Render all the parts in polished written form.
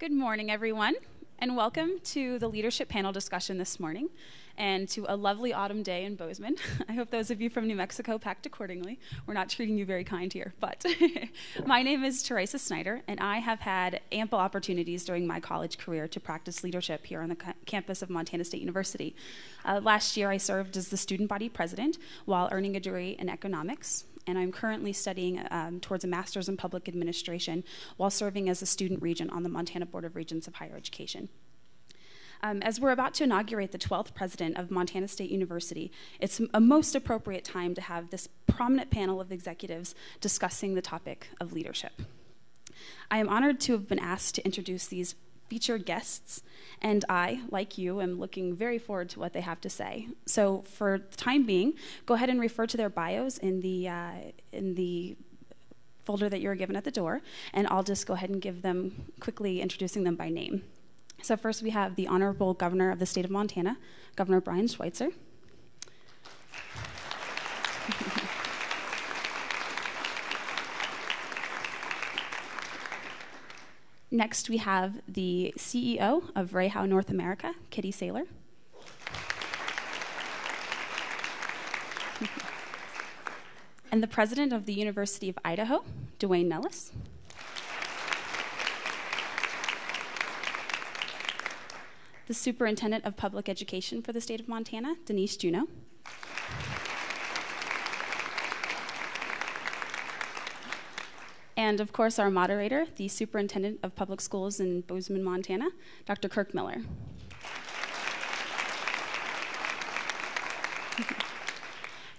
Good morning, everyone, and welcome to the leadership panel discussion this morning and to a lovely autumn day in Bozeman. I hope those of you from New Mexico packed accordingly. We're not treating you very kind here, but my name is Teresa Snyder, and I have had ample opportunities during my college career to practice leadership here on the campus of Montana State University. Last year, I served as the student body president while earning a degree in economics. And I'm currently studying towards a master's in public administration while serving as a student regent on the Montana Board of Regents of Higher Education. As we're about to inaugurate the 12th president of Montana State University, it's a most appropriate time to have this prominent panel of executives discussing the topic of leadership. I am honored to have been asked to introduce these featured guests, and I, like you, am looking very forward to what they have to say. So for the time being, go ahead and refer to their bios in the folder that you were given at the door, and I'll just go ahead and give them, quickly introducing them by name. So first we have the Honorable Governor of the State of Montana, Governor Brian Schweitzer. Next, we have the CEO of REHAU North America, Kitty Saylor. And the president of the University of Idaho, Duane Nellis. The superintendent of public education for the state of Montana, Denise Juneau. And of course, our moderator, the superintendent of public schools in Bozeman, Montana, Dr. Kirk Miller.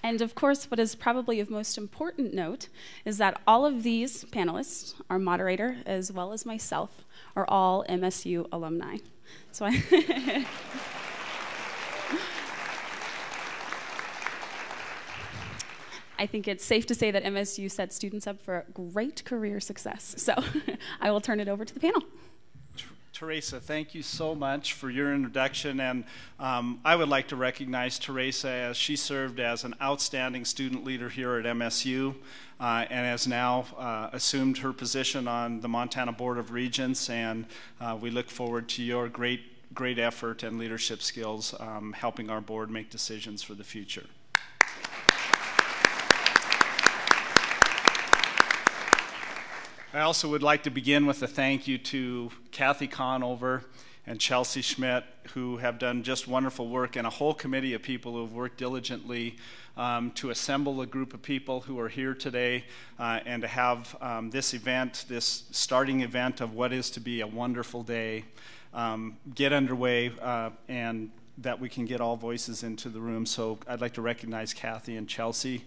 And of course, what is probably of most important note is that all of these panelists, our moderator, as well as myself, are all MSU alumni. So I I think it's safe to say that MSU sets students up for great career success. So I will turn it over to the panel. Teresa, thank you so much for your introduction, and I would like to recognize Teresa as she served as an outstanding student leader here at MSU and has now assumed her position on the Montana Board of Regents, and we look forward to your great effort and leadership skills helping our board make decisions for the future. I also would like to begin with a thank you to Kathy Conover and Chelsea Schmidt, who have done just wonderful work, and a whole committee of people who have worked diligently to assemble a group of people who are here today and to have this event, this starting event of what is to be a wonderful day, get underway and that we can get all voices into the room. So I'd like to recognize Kathy and Chelsea.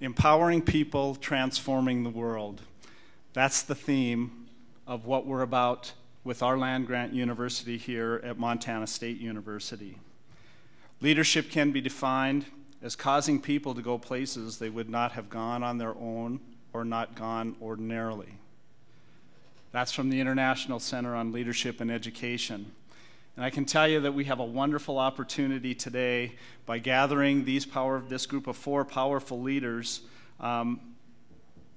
Empowering people, transforming the world. That's the theme of what we're about with our land-grant university here at Montana State University. Leadership can be defined as causing people to go places they would not have gone on their own or not gone ordinarily. That's from the International Center on Leadership and Education. And I can tell you that we have a wonderful opportunity today by gathering these this group of four powerful leaders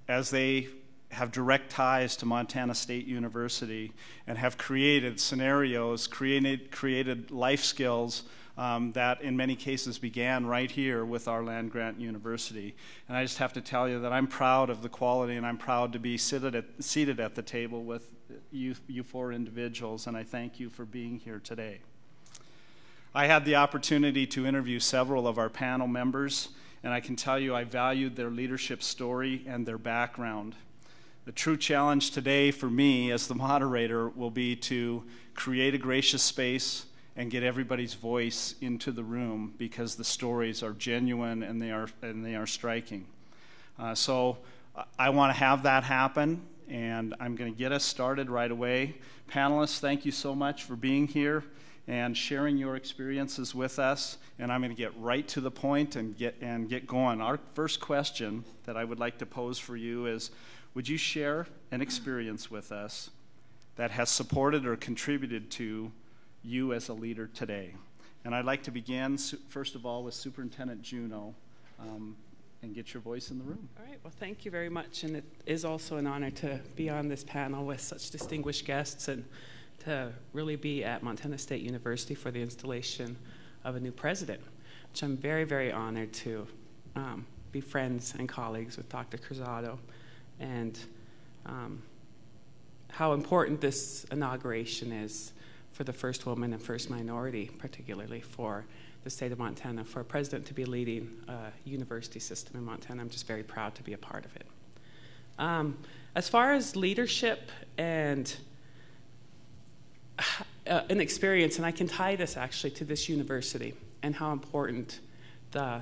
as they have direct ties to Montana State University and have created scenarios, created life skills that in many cases began right here with our land-grant university. And I just have to tell you that I'm proud of the quality, and I'm proud to be seated at the table with you four individuals, and I thank you for being here today. I had the opportunity to interview several of our panel members, and I can tell you I valued their leadership story and their background. The true challenge today for me as the moderator will be to create a gracious space and get everybody's voice into the room, because the stories are genuine and they are striking. So I want to have that happen, and I'm going to get us started right away. Panelists, thank you so much for being here and sharing your experiences with us, and I'm going to get right to the point and get going. Our first question that I would like to pose for you is, would you share an experience with us that has supported or contributed to you as a leader today? And I'd like to begin, first of all, with Superintendent Juneau. and get your voice in the room. All right, well, thank you very much. And it is also an honor to be on this panel with such distinguished guests and to really be at Montana State University for the installation of a new president, which I'm very, very honored to be friends and colleagues with Dr. Cruzado, and how important this inauguration is for the first woman and first minority, particularly for the state of Montana, for a president to be leading a university system in Montana. I'm just very proud to be a part of it. As far as leadership and an experience, and I can tie this actually to this university and how important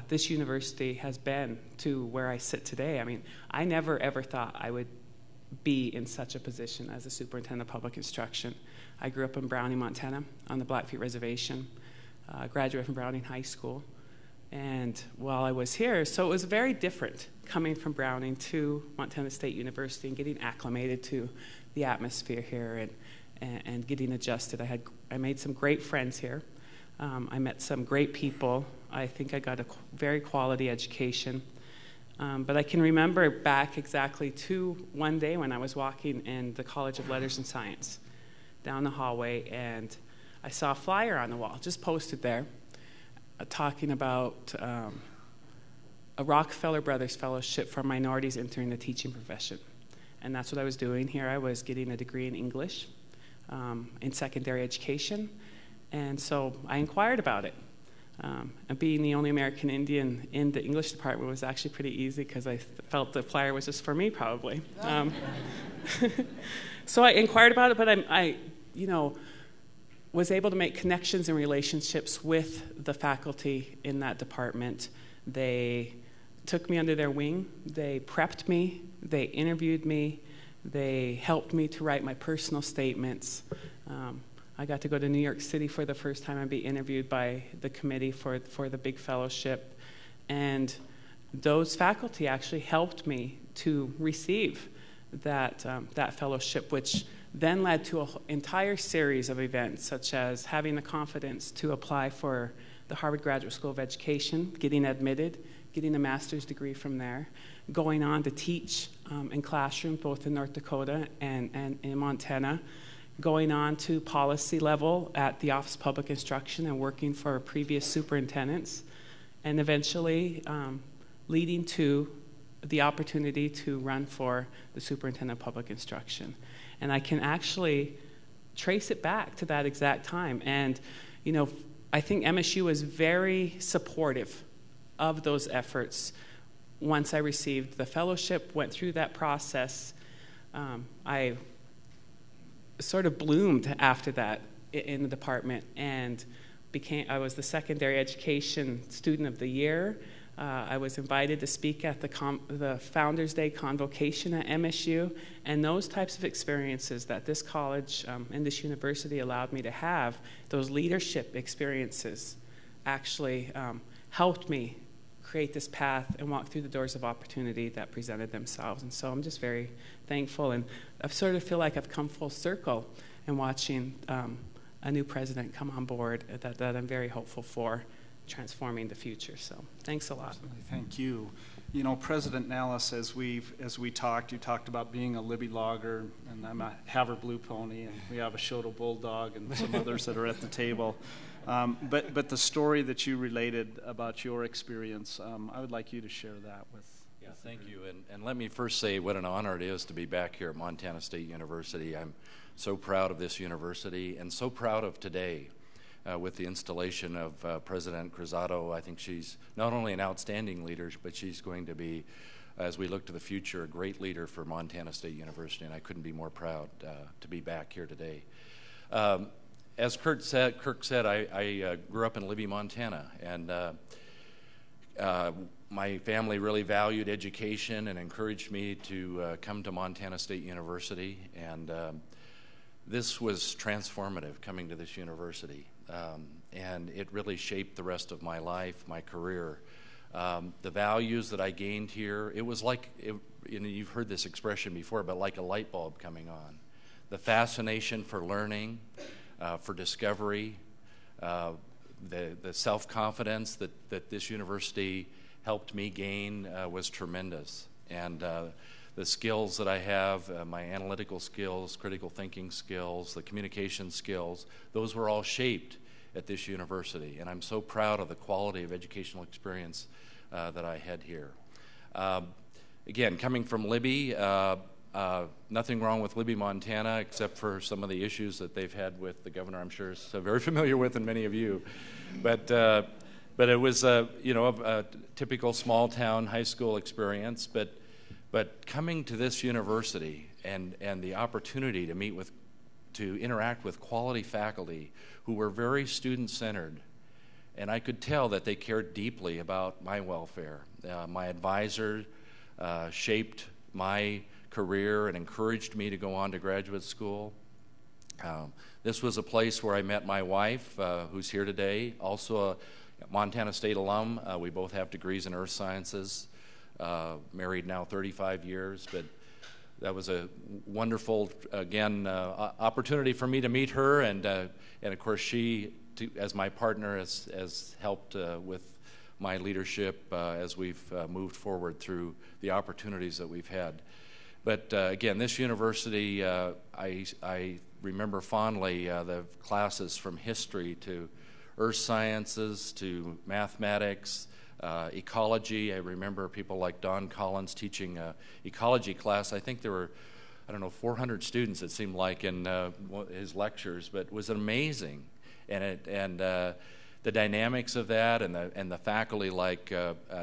this university has been to where I sit today. I mean, I never ever thought I would be in such a position as a superintendent of public instruction. I grew up in Browning, Montana, on the Blackfeet Reservation, graduated from Browning High School, and while I was here, so it was very different coming from Browning to Montana State University and getting acclimated to the atmosphere here and getting adjusted. I made some great friends here. I met some great people. I think I got a very quality education. But I can remember back exactly to one day when I was walking in the College of Letters and Science down the hallway, and I saw a flyer on the wall, just posted there, talking about a Rockefeller Brothers Fellowship for minorities entering the teaching profession. And that's what I was doing here. I was getting a degree in English in secondary education. And so I inquired about it. And being the only American Indian in the English department was actually pretty easy because I felt the flyer was just for me, probably. So I inquired about it, but I you know, was able to make connections and relationships with the faculty in that department. They took me under their wing. They prepped me. They interviewed me. They helped me to write my personal statements. I got to go to New York City for the first time and be interviewed by the committee for the big fellowship. And those faculty actually helped me to receive that fellowship, which then led to an entire series of events, such as having the confidence to apply for the Harvard Graduate School of Education, getting admitted, getting a master's degree from there, going on to teach in classrooms both in North Dakota and in Montana, going on to policy level at the Office of Public Instruction and working for previous superintendents, and eventually leading to the opportunity to run for the superintendent of public instruction. And I can actually trace it back to that exact time. And, you know, I think MSU was very supportive of those efforts. Once I received the fellowship, went through that process, I sort of bloomed after that in the department and I was the secondary education student of the year. I was invited to speak at the Founders Day convocation at MSU, and those types of experiences that this college and this university allowed me to have, those leadership experiences actually helped me create this path and walk through the doors of opportunity that presented themselves. And so I'm just very thankful, and I sort of feel like I've come full circle in watching a new president come on board that I'm very hopeful for transforming the future. So thanks a lot. Absolutely. Thank you. You know, President Nellis, as we talked, you talked about being a Libby logger, and I'm a Haver Blue Pony, and we have a Shoto Bulldog and some others that are at the table. But the story that you related about your experience, I would like you to share that with. Yeah, thank you. And let me first say what an honor it is to be back here at Montana State University. I'm so proud of this university and so proud of today with the installation of President Cruzado. I think she's not only an outstanding leader, but she's going to be, as we look to the future, a great leader for Montana State University, and I couldn't be more proud to be back here today. As Kirk said, I grew up in Libby, Montana, and my family really valued education and encouraged me to come to Montana State University, and this was transformative, coming to this university, and it really shaped the rest of my life, my career. The values that I gained here, it was like, you know, you've heard this expression before, but like a light bulb coming on. The fascination for learning, for discovery, the self-confidence that this university helped me gain was tremendous. And the skills that I have, my analytical skills, critical thinking skills, the communication skills, those were all shaped at this university. And I'm so proud of the quality of educational experience that I had here. Again, coming from Libby, nothing wrong with Libby, Montana, except for some of the issues that they've had with the governor, I'm sure so very familiar with, and many of you. But it was a typical small town high school experience. But coming to this university and the opportunity to interact with quality faculty who were very student-centered, and I could tell that they cared deeply about my welfare. My advisor shaped my career and encouraged me to go on to graduate school. This was a place where I met my wife, who's here today, also a Montana State alum. We both have degrees in earth sciences. Married now 35 years, but that was a wonderful, again, opportunity for me to meet her, and of course she, as my partner, has helped with my leadership as we've moved forward through the opportunities that we've had. But again, this university, I remember fondly the classes from history to earth sciences to mathematics, ecology. I remember people like Don Collins teaching an ecology class. I think there were, 400 students, it seemed like, in his lectures, but it was amazing. And the dynamics of that, and the faculty like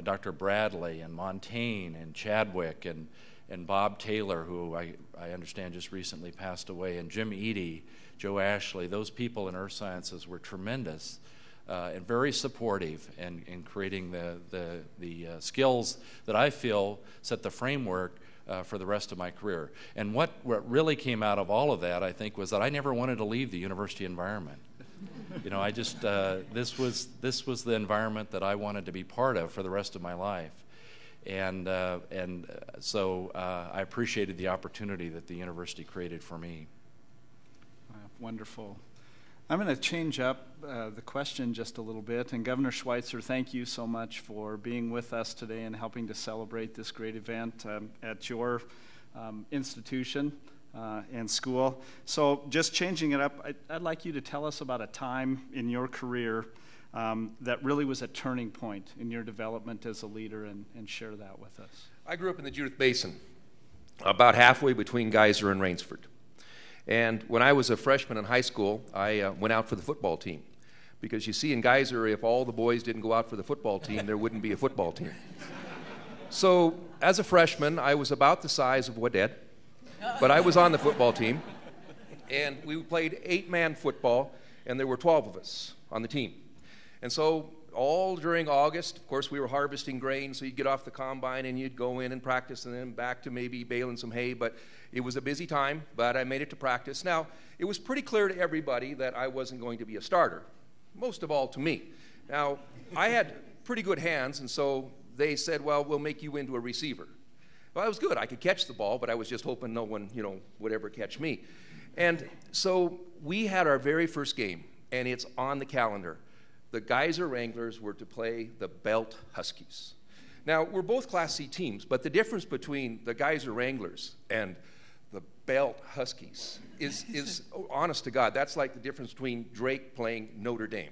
Dr. Bradley and Montaigne and Chadwick and Bob Taylor, who I understand just recently passed away, and Jim Eady, Joe Ashley, those people in earth sciences were tremendous. And very supportive in creating the skills that I feel set the framework for the rest of my career. And what really came out of all of that, I think, was that I never wanted to leave the university environment. I just this was the environment that I wanted to be part of for the rest of my life, and so I appreciated the opportunity that the university created for me. Wonderful. I'm going to change up the question just a little bit. And Governor Schweitzer, thank you so much for being with us today and helping to celebrate this great event at your institution and school. So just changing it up, I'd like you to tell us about a time in your career that really was a turning point in your development as a leader, and share that with us. I grew up in the Judith Basin, about halfway between Geyser and Rainsford. And when I was a freshman in high school, I went out for the football team. Because you see, in Geyser, if all the boys didn't go out for the football team, there wouldn't be a football team. So as a freshman, I was about the size of Wadette, but I was on the football team. And we played 8-man football, and there were 12 of us on the team. And so all during August, of course, we were harvesting grain, so you'd get off the combine and you'd go in and practice, and then back to maybe baling some hay. But it was a busy time, but I made it to practice. Now, it was pretty clear to everybody that I wasn't going to be a starter, most of all to me. Now, I had pretty good hands, and so they said, well, we'll make you into a receiver. Well, I was good. I could catch the ball, but I was just hoping no one, would ever catch me. And so we had our very first game, and it's on the calendar. The Geyser Wranglers were to play the Belt Huskies. Now, we're both Class C teams, but the difference between the Geyser Wranglers and the Belt Huskies is honest to God, that's like the difference between Drake playing Notre Dame.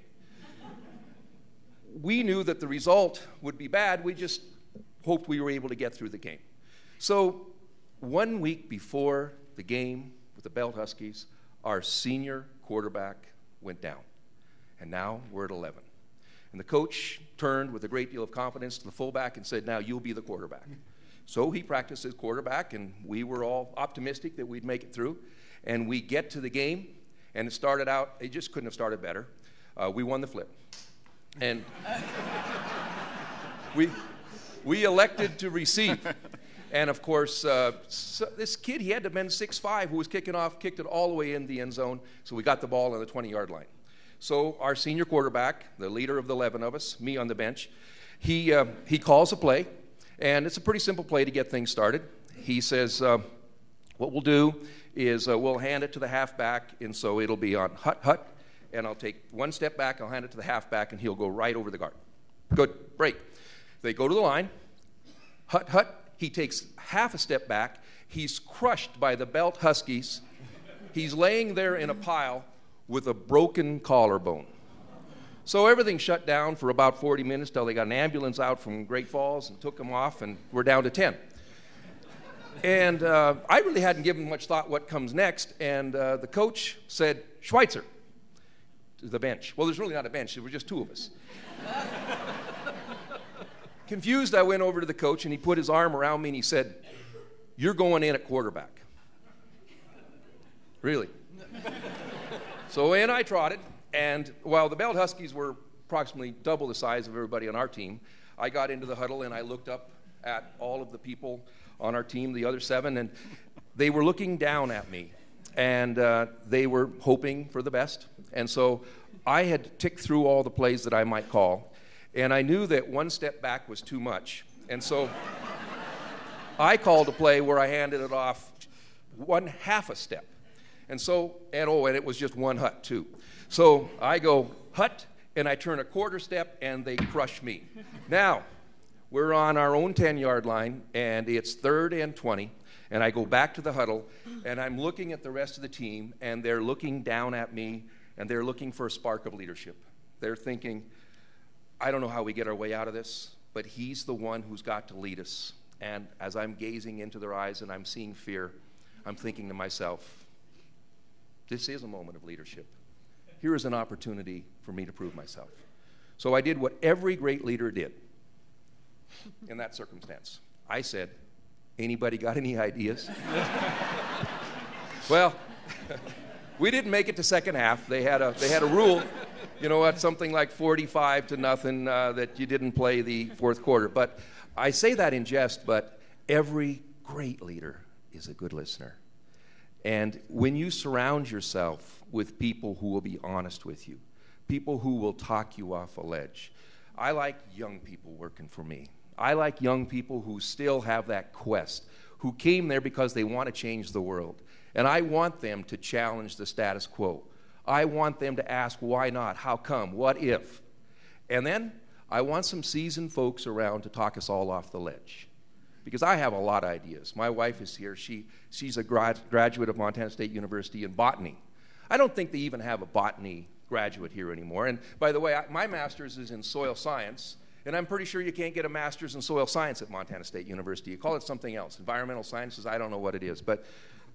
We knew that the result would be bad. We just hoped we were able to get through the game. So 1 week before the game with the Belt Huskies, our senior quarterback went down. And now we're at 11. And the coach turned with a great deal of confidence to the fullback and said, now you'll be the quarterback. So he practiced as quarterback, and we were all optimistic that we'd make it through. And we get to the game, and it started out, it just couldn't have started better. We won the flip. And we elected to receive. And of course, this kid, he had to have been 6'5", who was kicking off, kicked it all the way in the end zone. So we got the ball on the 20-yard line. So our senior quarterback, the leader of the 11 of us, me on the bench, he calls a play, and it's a pretty simple play to get things started. He says, what we'll do is we'll hand it to the halfback, and so it'll be on hut, and I'll take one step back, I'll hand it to the halfback, and he'll go right over the guard. Good, break. They go to the line, hut, hut. He takes half a step back. He's crushed by the Belt Huskies. He's laying there in a pile with a broken collarbone. So everything shut down for about 40 minutes till they got an ambulance out from Great Falls and took him off, and we're down to 10. And I really hadn't given much thought what comes next, and the coach said, Schweitzer, to the bench. Well, there's really not a bench. There were just two of us. Confused, I went over to the coach, and he put his arm around me, and he said, you're going in at quarterback. Really. So in I trotted. And while the Belt Huskies were approximately double the size of everybody on our team, I got into the huddle and I looked up at all of the people on our team, the other seven, and they were looking down at me. And they were hoping for the best. And so I had ticked through all the plays that I might call. And I knew that one step back was too much. And so I called a play where I handed it off one half a step. And so, and it was just one hut, too. So I go hut, and I turn a quarter step, and they crush me. Now, we're on our own 10-yard line, and it's 3rd and 20, and I go back to the huddle, and I'm looking at the rest of the team, and they're looking down at me, and they're looking for a spark of leadership. They're thinking, I don't know how we get our way out of this, but he's the one who's got to lead us. And as I'm gazing into their eyes and I'm seeing fear, I'm thinking to myself, this is a moment of leadership. Here is an opportunity for me to prove myself. So I did what every great leader did in that circumstance. I said, anybody got any ideas? Well, we didn't make it to second half. They had a rule, at something like 45-0 that you didn't play the fourth quarter. But I say that in jest, but every great leader is a good listener. And when you surround yourself with people who will be honest with you, people who will talk you off a ledge. I like young people working for me. I like young people who still have that quest, who came there because they want to change the world. And I want them to challenge the status quo. I want them to ask, why not? How come? What if? And then I want some seasoned folks around to talk us all off the ledge. Because I have a lot of ideas. My wife is here. She's a graduate of Montana State University in botany. I don't think they even have a botany graduate here anymore. And by the way, my master's is in soil science, and I'm pretty sure you can't get a master's in soil science at Montana State University. You call it something else, environmental sciences. I don't know what it is. But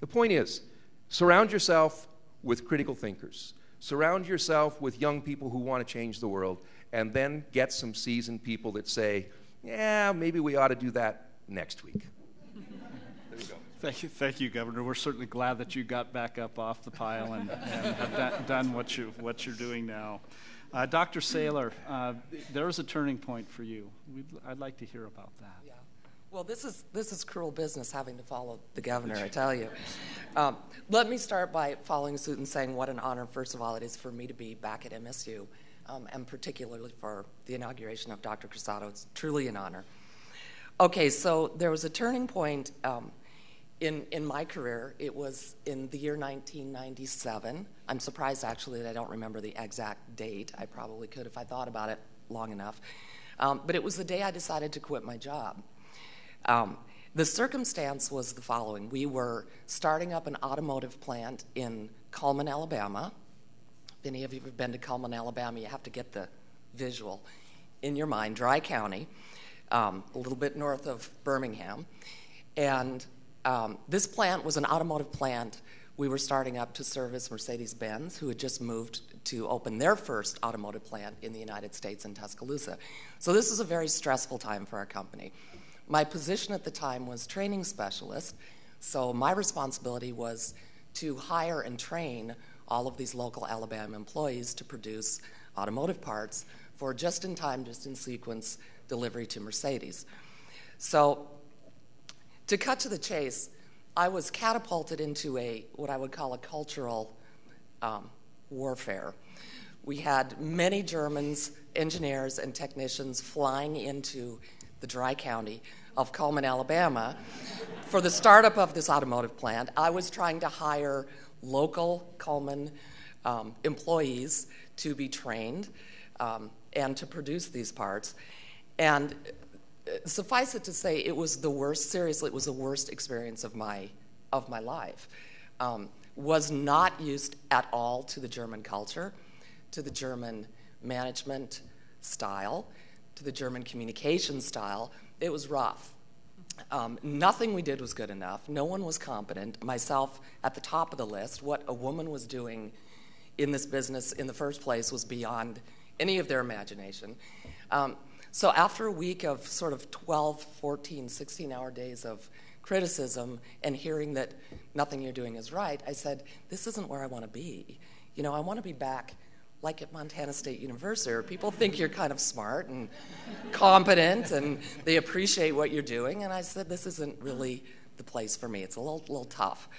the point is, surround yourself with critical thinkers. Surround yourself with young people who want to change the world, and then get some seasoned people that say, yeah, maybe we ought to do that next week. There you go. Thank you, Governor. We're certainly glad that you got back up off the pile and have done what you're doing now. Dr. Saylor, there is a turning point for you. I'd like to hear about that. Yeah. Well, this is cruel business having to follow the governor, I tell you. Let me start by following suit and saying what an honor, first of all, it is for me to be back at MSU, and particularly for the inauguration of Dr. Cruzado. It's truly an honor. Okay, so there was a turning point in my career. It was in the year 1997. I'm surprised, actually, that I don't remember the exact date. I probably could if I thought about it long enough. But it was the day I decided to quit my job. The circumstance was the following. We were starting up an automotive plant in Cullman, Alabama. If any of you have been to Cullman, Alabama, you have to get the visual in your mind, Dry County. A little bit north of Birmingham. And this plant was an automotive plant we were starting up to service Mercedes-Benz, who had just moved to open their first automotive plant in the United States in Tuscaloosa. So this was a very stressful time for our company. My position at the time was training specialist, so my responsibility was to hire and train all of these local Alabama employees to produce automotive parts for just-in-time, just-in-sequence delivery to Mercedes. So to cut to the chase, I was catapulted into what I would call a cultural warfare. We had many Germans, engineers, and technicians flying into the Dry County of Cullman, Alabama for the startup of this automotive plant. I was trying to hire local Cullman employees to be trained and to produce these parts. And suffice it to say, it was the worst, seriously, it was the worst experience of my life. Was not used at all to the German culture, to the German management style, to the German communication style. It was rough. Nothing we did was good enough. No one was competent. Myself at the top of the list. What a woman was doing in this business in the first place was beyond any of their imagination. So after a week of sort of 12, 14, 16-hour days of criticism and hearing that nothing you're doing is right, I said, this isn't where I want to be. You know, I want to be back like at Montana State University, where people think you're kind of smart and competent and they appreciate what you're doing. And I said, this isn't really the place for me. It's a little tough.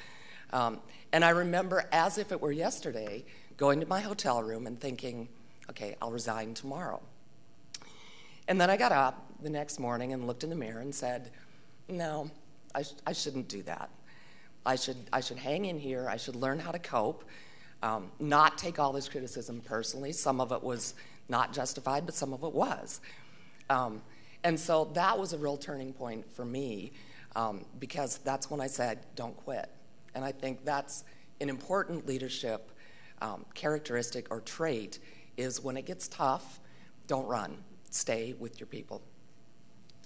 And I remember, as if it were yesterday, going to my hotel room and thinking, okay, I'll resign tomorrow. And then I got up the next morning and looked in the mirror and said, no, I shouldn't do that. I should hang in here. I should learn how to cope, not take all this criticism personally. Some of it was not justified, but some of it was. And so that was a real turning point for me, because that's when I said, don't quit. And I think that's an important leadership characteristic or trait, is when it gets tough, don't run. Stay with your people.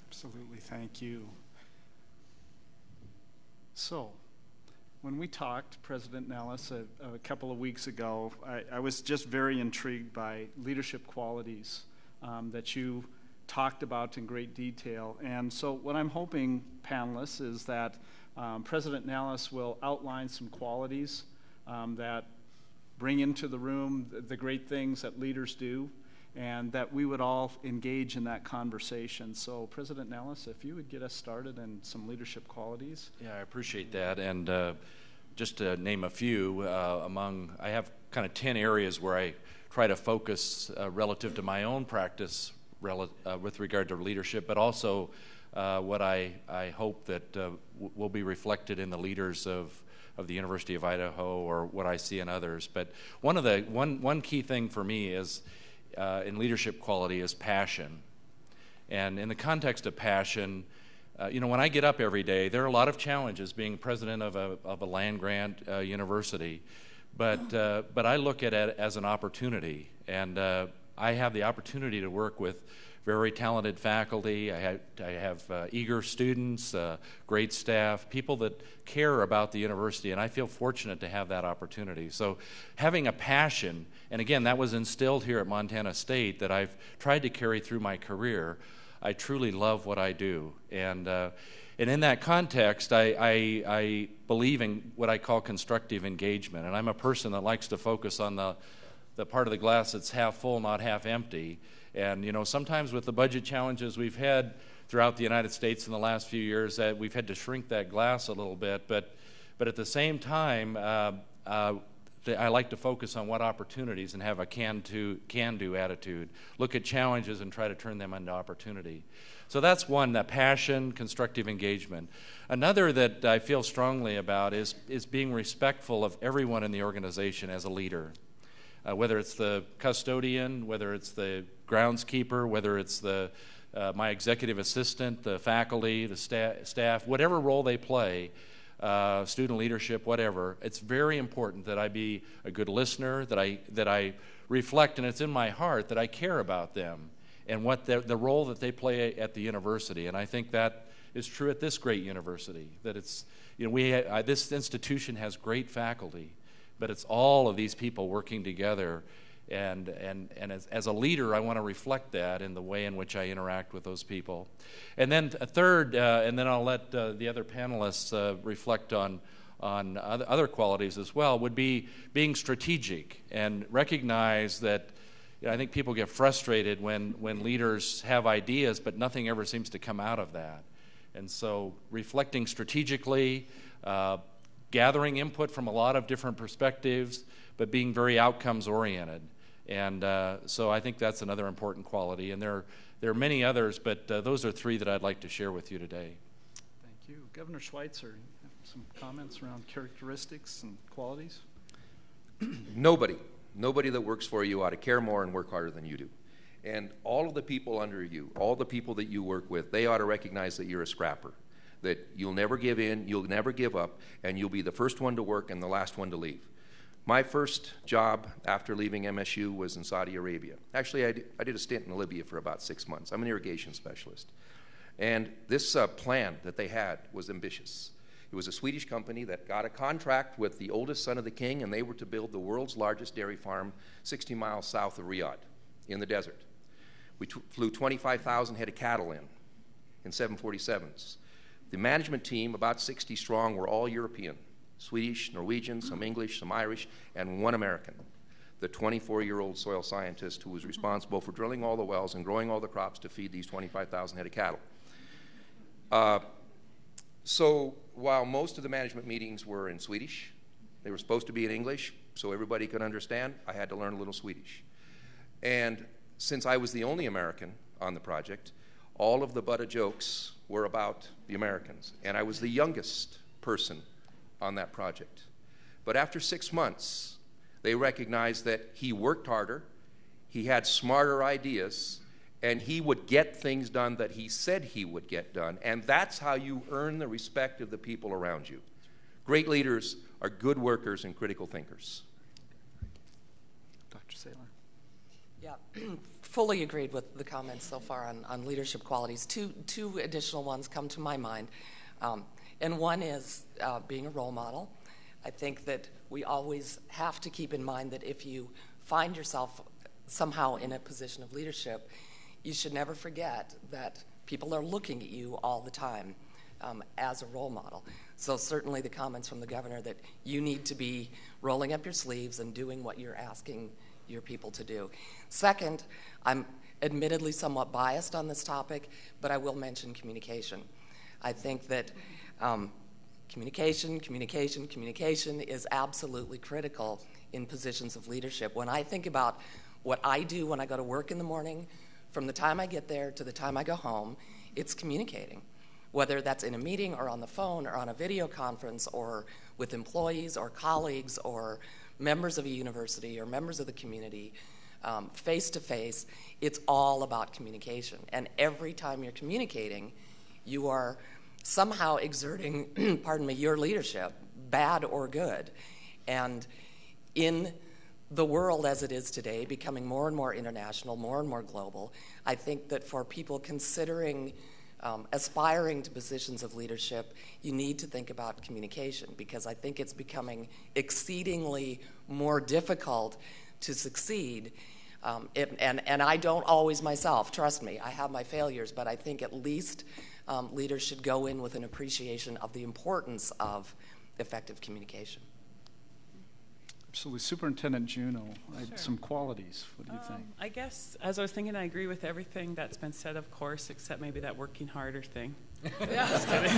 Absolutely. Thank you. So, when we talked, President Nellis, a couple of weeks ago, I was just very intrigued by leadership qualities that you talked about in great detail. And so what I'm hoping, panelists, is that President Nellis will outline some qualities that bring into the room the great things that leaders do, and that we would all engage in that conversation. So President Nellis, if you would get us started in some leadership qualities. Yeah, I appreciate that. And just to name a few, among, I have kind of 10 areas where I try to focus relative to my own practice with regard to leadership, but also what I hope that will be reflected in the leaders of the University of Idaho, or what I see in others. But one of the one key thing for me is in leadership quality is passion. And in the context of passion, you know, when I get up every day, there are a lot of challenges being president of a land-grant university, but I look at it as an opportunity, and I have the opportunity to work with very talented faculty. I have eager students, great staff, people that care about the university, and I feel fortunate to have that opportunity. So having a passion, and again, that was instilled here at Montana State, that I've tried to carry through my career. I truly love what I do. And in that context, I believe in what I call constructive engagement. And I'm a person that likes to focus on the part of the glass that's half full, not half empty. And, you know, sometimes with the budget challenges we've had throughout the United States in the last few years, that we've had to shrink that glass a little bit. But at the same time, I like to focus on what opportunities, and have a can-do attitude. Look at challenges and try to turn them into opportunity. So that's one, that passion, constructive engagement. Another that I feel strongly about is being respectful of everyone in the organization as a leader. Whether it's the custodian, whether it's the groundskeeper, whether it's the my executive assistant, the faculty, the staff, whatever role they play, student leadership, whatever, it's very important that I be a good listener, that I reflect, and it's in my heart that I care about them and what the role that they play at the university. And I think that is true at this great university, that it's, you know, this institution has great faculty, but it's all of these people working together, and as a leader, I want to reflect that in the way in which I interact with those people. And then a third, and then I'll let the other panelists reflect on other qualities as well, would be being strategic, and recognize that, you know, I think people get frustrated when leaders have ideas, but nothing ever seems to come out of that. And so reflecting strategically, gathering input from a lot of different perspectives, but being very outcomes-oriented. And so I think that's another important quality. And there are many others, but those are three that I'd like to share with you today. Thank you. Governor Schweitzer, you have some comments around characteristics and qualities? Nobody that works for you ought to care more and work harder than you do. And all of the people under you, all the people that you work with, they ought to recognize that you're a scrapper, that you'll never give in, you'll never give up, and you'll be the first one to work and the last one to leave. My first job after leaving MSU was in Saudi Arabia. Actually, I did a stint in Libya for about 6 months. I'm an irrigation specialist. And this plan that they had was ambitious. It was a Swedish company that got a contract with the oldest son of the king, and they were to build the world's largest dairy farm 60 miles south of Riyadh in the desert. We flew 25,000 head of cattle in 747s. The management team, about 60 strong, were all European, Swedish, Norwegian, some English, some Irish, and one American, the 24-year-old soil scientist who was responsible for drilling all the wells and growing all the crops to feed these 25,000 head of cattle. So while most of the management meetings were in Swedish, they were supposed to be in English so everybody could understand, I had to learn a little Swedish. And since I was the only American on the project, all of the butt of jokes were about the Americans. And I was the youngest person on that project. But after 6 months, they recognized that he worked harder, he had smarter ideas, and he would get things done that he said he would get done. And that's how you earn the respect of the people around you. Great leaders are good workers and critical thinkers. Dr. Saylor. Yeah, fully agreed with the comments so far on leadership qualities. Two additional ones come to my mind. And one is being a role model. I think that we always have to keep in mind that if you find yourself somehow in a position of leadership, you should never forget that people are looking at you all the time as a role model. So certainly the comments from the governor that you need to be rolling up your sleeves and doing what you're asking your people to do. Second, I'm admittedly somewhat biased on this topic, but I will mention communication. I think that communication is absolutely critical in positions of leadership. When I think about what I do when I go to work in the morning, from the time I get there to the time I go home, it's communicating. Whether that's in a meeting or on the phone or on a video conference or with employees or colleagues or members of a university or members of the community, face to face, it's all about communication. And every time you're communicating, you are somehow exerting, pardon me, your leadership, bad or good. And in the world as it is today, becoming more and more international, more and more global, I think that for people considering aspiring to positions of leadership, you need to think about communication, because I think it's becoming exceedingly more difficult to succeed. And I don't always myself, trust me, I have my failures, but I think at least leaders should go in with an appreciation of the importance of effective communication. Absolutely. Superintendent Juneau, I had some qualities. What do you think? I guess, as I was thinking, I agree with everything that's been said, of course, except maybe that working harder thing. Just kidding.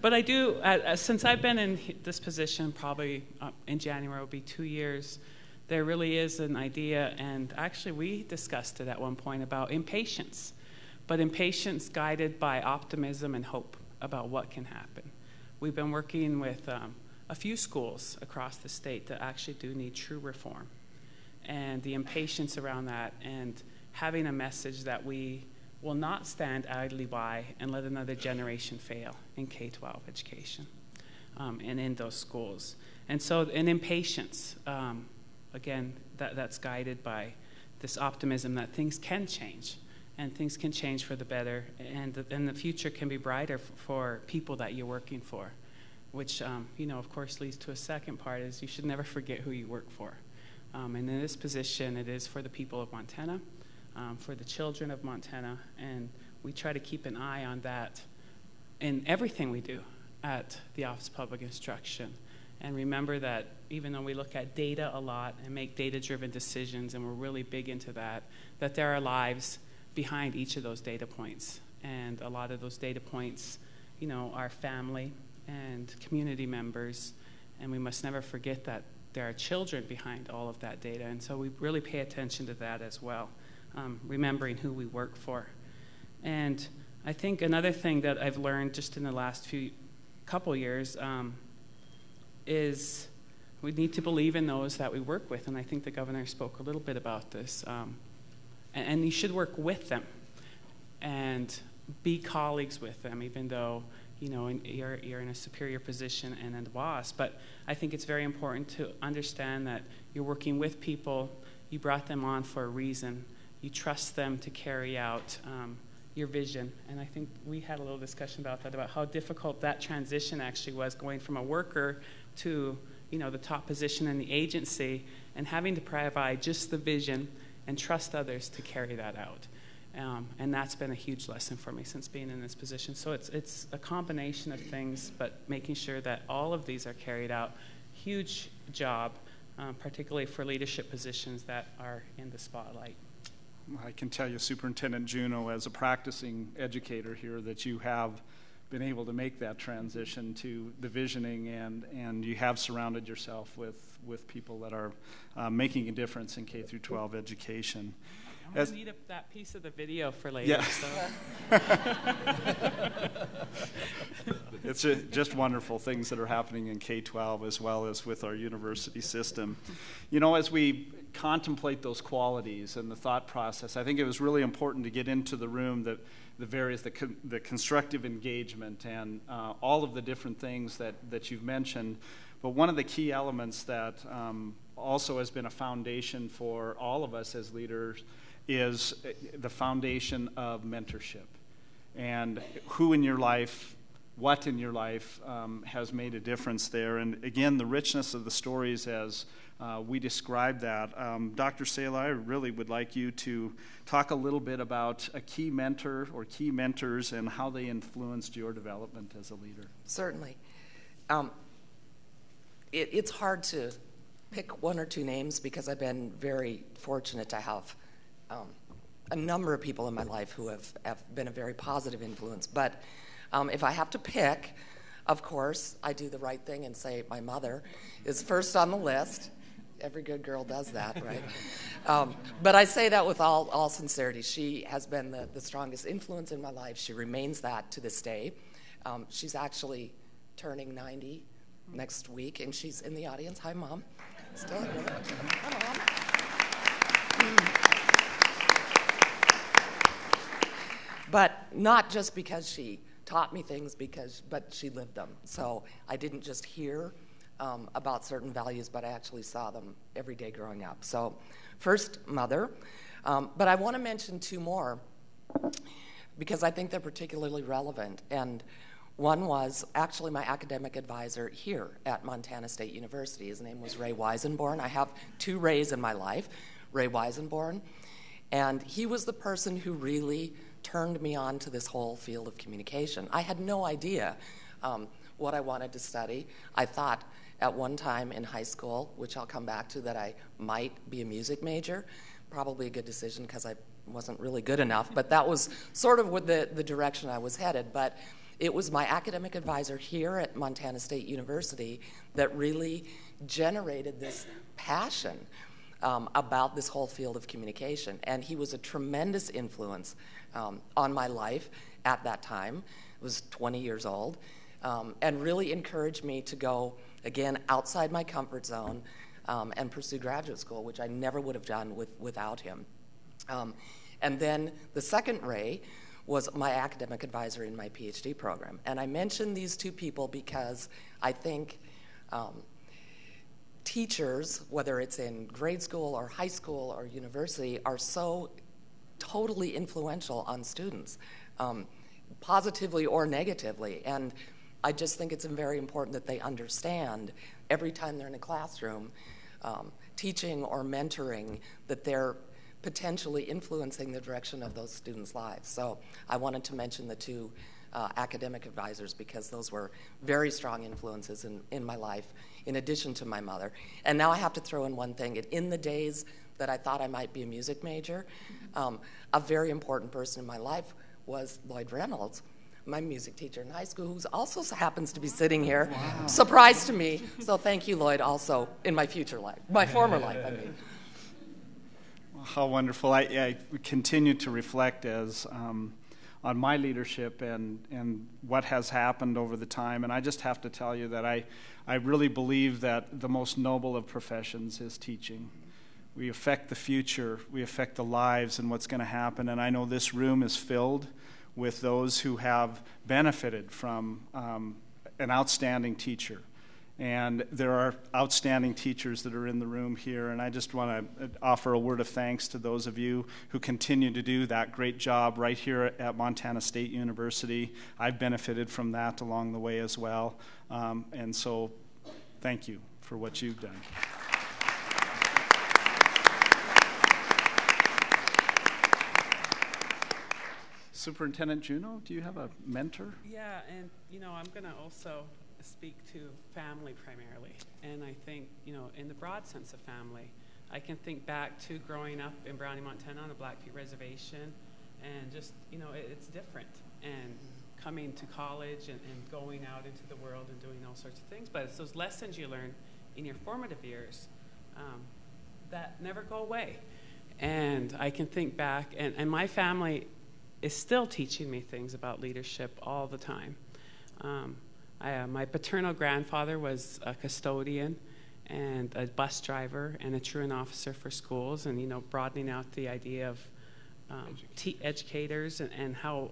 But I do, since I've been in this position, probably in January will be 2 years, there really is an idea, and actually we discussed it at one point about impatience, but impatience guided by optimism and hope about what can happen. We've been working with a few schools across the state that actually do need true reform, and the impatience around that, and having a message that we will not stand idly by and let another generation fail in K-12 education and in those schools. And so an impatience, again, that's guided by this optimism that things can change, and things can change for the better, and the future can be brighter for people that you're working for, which, you know, of course leads to a second part is you should never forget who you work for. And in this position, it is for the people of Montana, for the children of Montana, and we try to keep an eye on that in everything we do at the Office of Public Instruction. And remember that even though we look at data a lot and make data-driven decisions, and we're really big into that, that there are lives behind each of those data points. And a lot of those data points, you know, are family and community members, and we must never forget that there are children behind all of that data, and so we really pay attention to that as well, remembering who we work for. And I think another thing that I've learned just in the last couple years is We need to believe in those that we work with, and I think the governor spoke a little bit about this. And you should work with them and be colleagues with them, even though you know you're in a superior position and a boss. But I think it's very important to understand that you're working with people, you brought them on for a reason, you trust them to carry out your vision. And I think we had a little discussion about that, about how difficult that transition actually was, going from a worker to the top position in the agency and having to provide just the vision and trust others to carry that out. And that's been a huge lesson for me since being in this position. So it's a combination of things, but making sure that all of these are carried out. Huge job, particularly for leadership positions that are in the spotlight. I can tell you, Superintendent Juneau, as a practicing educator here, that you have been able to make that transition to the visioning, and you have surrounded yourself with people that are making a difference in K through 12 education. I'm going to need that piece of the video for later. Yeah. So. It's just wonderful things that are happening in K-12 as well as with our university system. You know, as we contemplate those qualities and the thought process, I think it was really important to get into the room that the constructive engagement and all of the different things that you've mentioned. But one of the key elements that also has been a foundation for all of us as leaders is the foundation of mentorship, and who in your life, what in your life has made a difference there. And again, the richness of the stories as we describe that. Dr. Saylor, I really would like you to talk a little bit about a key mentor or key mentors and how they influenced your development as a leader. Certainly. It's hard to pick one or two names because I've been very fortunate to have a number of people in my life who have been a very positive influence. But if I have to pick, of course, I do the right thing and say my mother is first on the list. Every good girl does that, right? But I say that with all sincerity. She has been the strongest influence in my life. She remains that to this day. She's actually turning 90 next week, and she's in the audience. Hi, Mom. Still here. Hi, Mom. But not just because she taught me things, but she lived them. So I didn't just hear about certain values, but I actually saw them every day growing up. So first, mother. But I want to mention two more because I think they're particularly relevant. And one was actually my academic advisor here at Montana State University. His name was Ray Weisenborn. I have two Rays in my life, Ray Weisenborn. And he was the person who really turned me on to this whole field of communication. I had no idea what I wanted to study. I thought at one time in high school, which I'll come back to, that I might be a music major. Probably a good decision because I wasn't really good enough, but that was sort of with the direction I was headed. But it was my academic advisor here at Montana State University that really generated this passion about this whole field of communication. And he was a tremendous influence on my life at that time. I was 20 years old, and really encouraged me to go, again, outside my comfort zone and pursue graduate school, which I never would have done without him. And then the second Ray was my academic advisor in my PhD program. And I mention these two people because I think teachers, whether it's in grade school or high school or university, are so totally influential on students, positively or negatively. And I just think it's very important that they understand every time they're in a classroom, teaching or mentoring, that they're potentially influencing the direction of those students' lives. So I wanted to mention the two academic advisors because those were very strong influences in my life, in addition to my mother. And now I have to throw in one thing. In the days that I thought I might be a music major, a very important person in my life was Lloyd Reynolds, my music teacher in high school, who also happens to be sitting here. Wow. Surprise to me. So thank you, Lloyd, also in my future life, my former life, I mean. How wonderful. I continue to reflect as on my leadership and what has happened over the time. And I just have to tell you that I really believe that the most noble of professions is teaching. We affect the future, we affect the lives and what's going to happen. And I know this room is filled with those who have benefited from an outstanding teacher. And there are outstanding teachers that are in the room here, and I just want to offer a word of thanks to those of you who continue to do that great job right here at Montana State University. I've benefited from that along the way as well, and so thank you for what you've done. Superintendent Juneau, do you have a mentor? Yeah, and you know, I'm going to also speak to family primarily, and I think, you know, in the broad sense of family, I can think back to growing up in Browning, Montana on the Blackfeet Reservation, and just, you know, it's different, and coming to college and going out into the world and doing all sorts of things, but it's those lessons you learn in your formative years that never go away. And I can think back, and my family is still teaching me things about leadership all the time. My paternal grandfather was a custodian and a bus driver and a truant officer for schools, and, you know, broadening out the idea of educators and how,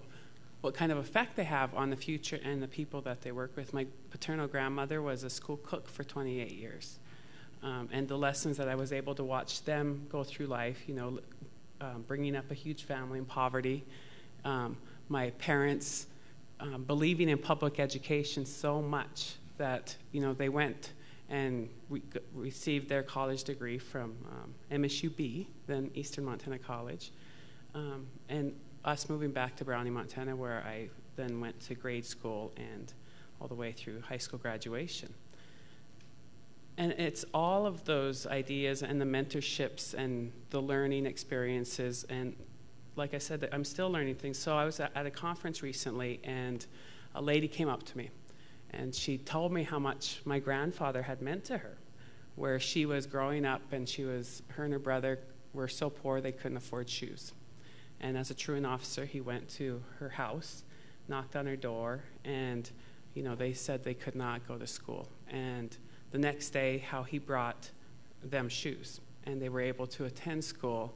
what kind of effect they have on the future and the people that they work with. My paternal grandmother was a school cook for 28 years. And the lessons that I was able to watch them go through life, you know, bringing up a huge family in poverty, my parents believing in public education so much that, you know, they went and received their college degree from MSUB, then Eastern Montana College, and us moving back to Browning, Montana, where I then went to grade school and all the way through high school graduation. And it's all of those ideas and the mentorships and the learning experiences, and like I said, I'm still learning things. So I was at a conference recently, and a lady came up to me, and she told me how much my grandfather had meant to her, where she was growing up, and her and her brother were so poor they couldn't afford shoes. And as a truant officer, he went to her house, knocked on her door, and, you know, they said they could not go to school. And the next day, how he brought them shoes, and they were able to attend school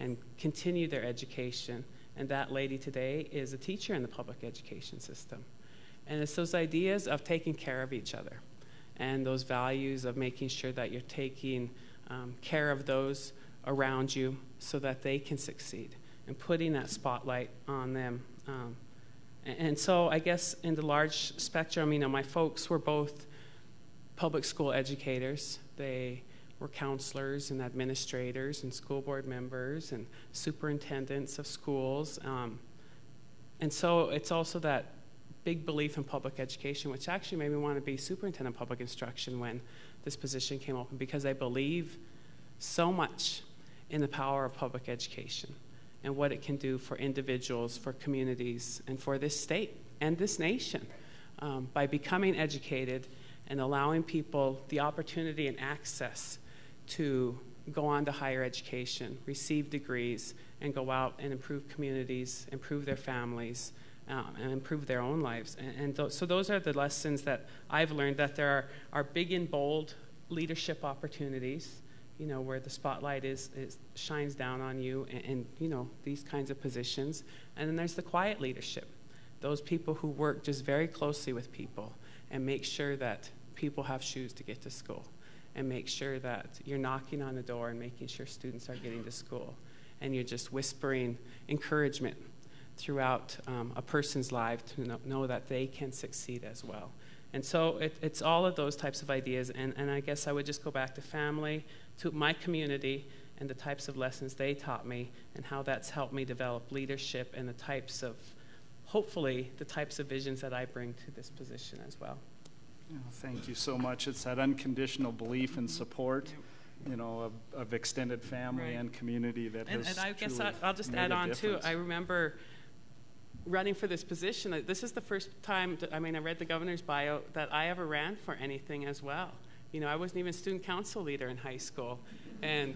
and continue their education. And that lady today is a teacher in the public education system. And it's those ideas of taking care of each other and those values of making sure that you're taking care of those around you so that they can succeed, and putting that spotlight on them. And so I guess in the large spectrum, you know, my folks were both public school educators. They were counselors and administrators and school board members and superintendents of schools. And so it's also that big belief in public education, which actually made me want to be superintendent of public instruction when this position came open, because I believe so much in the power of public education and what it can do for individuals, for communities, and for this state and this nation by becoming educated and allowing people the opportunity and access to go on to higher education, receive degrees, and go out and improve communities, improve their families, and improve their own lives. So those are the lessons that I've learned, that there are big and bold leadership opportunities, you know, where the spotlight shines down on you and, you know, these kinds of positions. And then there's the quiet leadership, those people who work just very closely with people and make sure that people have shoes to get to school, and make sure that you're knocking on the door and making sure students are getting to school, and you're just whispering encouragement throughout a person's life to know that they can succeed as well. And so it's all of those types of ideas, and I guess I would just go back to family, to my community, and the types of lessons they taught me, and how that's helped me develop leadership, and hopefully the types of visions that I bring to this position as well. Oh, thank you so much. It's that unconditional belief and support, you know, of extended family and community that has truly made a difference. And I guess I'll just add on too, I remember running for this position. This is the first time, I read the governor's bio, that I ever ran for anything as well. You know, I wasn't even student council leader in high school. And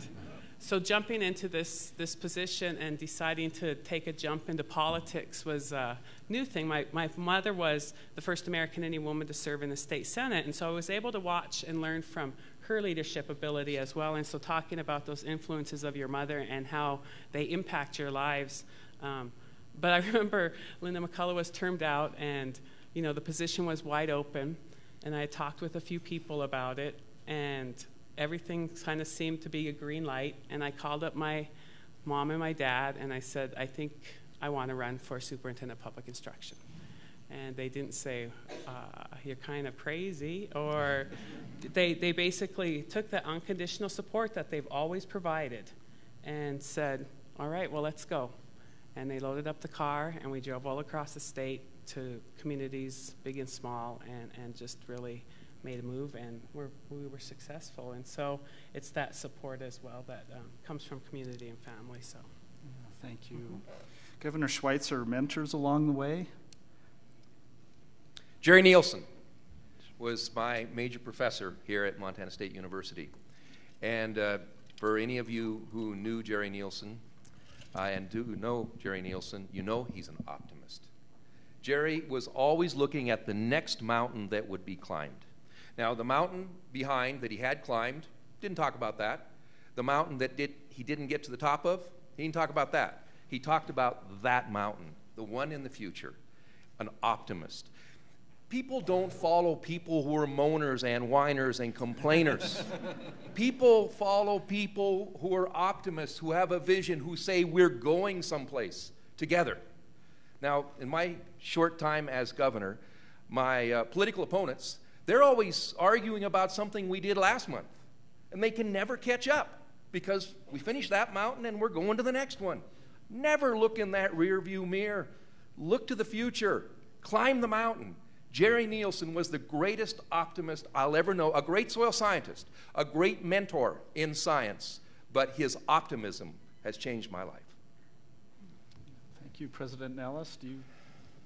So jumping into this position and deciding to take a jump into politics was a new thing. My mother was the first American Indian woman to serve in the state senate, and so I was able to watch and learn from her leadership ability as well. And so talking about those influences of your mother and how they impact your lives. But I remember Linda McCullough was termed out, and you know the position was wide open, and I talked with a few people about it, and everything kind of seemed to be a green light. And I called up my mom and my dad, and I said, I think I want to run for superintendent of public instruction. And they didn't say, you're kind of crazy, or they basically took the unconditional support that they've always provided and said, all right, well, let's go. And they loaded up the car, and we drove all across the state to communities big and small, and just really made a move, and we were successful. And so it's that support as well that comes from community and family. So, yeah, thank you. Mm-hmm. Governor Schweitzer, mentors along the way? Jerry Nielsen was my major professor here at Montana State University. And for any of you who knew Jerry Nielsen, and do know Jerry Nielsen, you know he's an optimist. Jerry was always looking at the next mountain that would be climbed. Now, the mountain behind that he had climbed, didn't talk about that. The mountain that he didn't get to the top of, he didn't talk about that. He talked about that mountain, the one in the future, an optimist. People don't follow people who are moaners and whiners and complainers. People follow people who are optimists, who have a vision, who say we're going someplace together. Now, in my short time as governor, my political opponents, they're always arguing about something we did last month, and they can never catch up because we finished that mountain and we're going to the next one. Never look in that rearview mirror. Look to the future. Climb the mountain. Jerry Nielsen was the greatest optimist I'll ever know, a great soil scientist, a great mentor in science, but his optimism has changed my life. Thank you. President Nellis, do you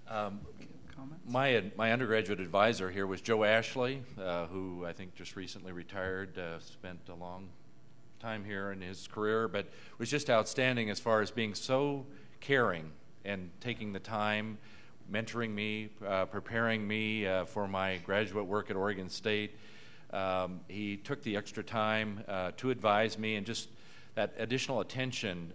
comment? My undergraduate advisor here was Joe Ashley, who I think just recently retired, spent a long time here in his career, but was just outstanding as far as being so caring and taking the time, mentoring me, preparing me for my graduate work at Oregon State. He took the extra time to advise me, and just that additional attention,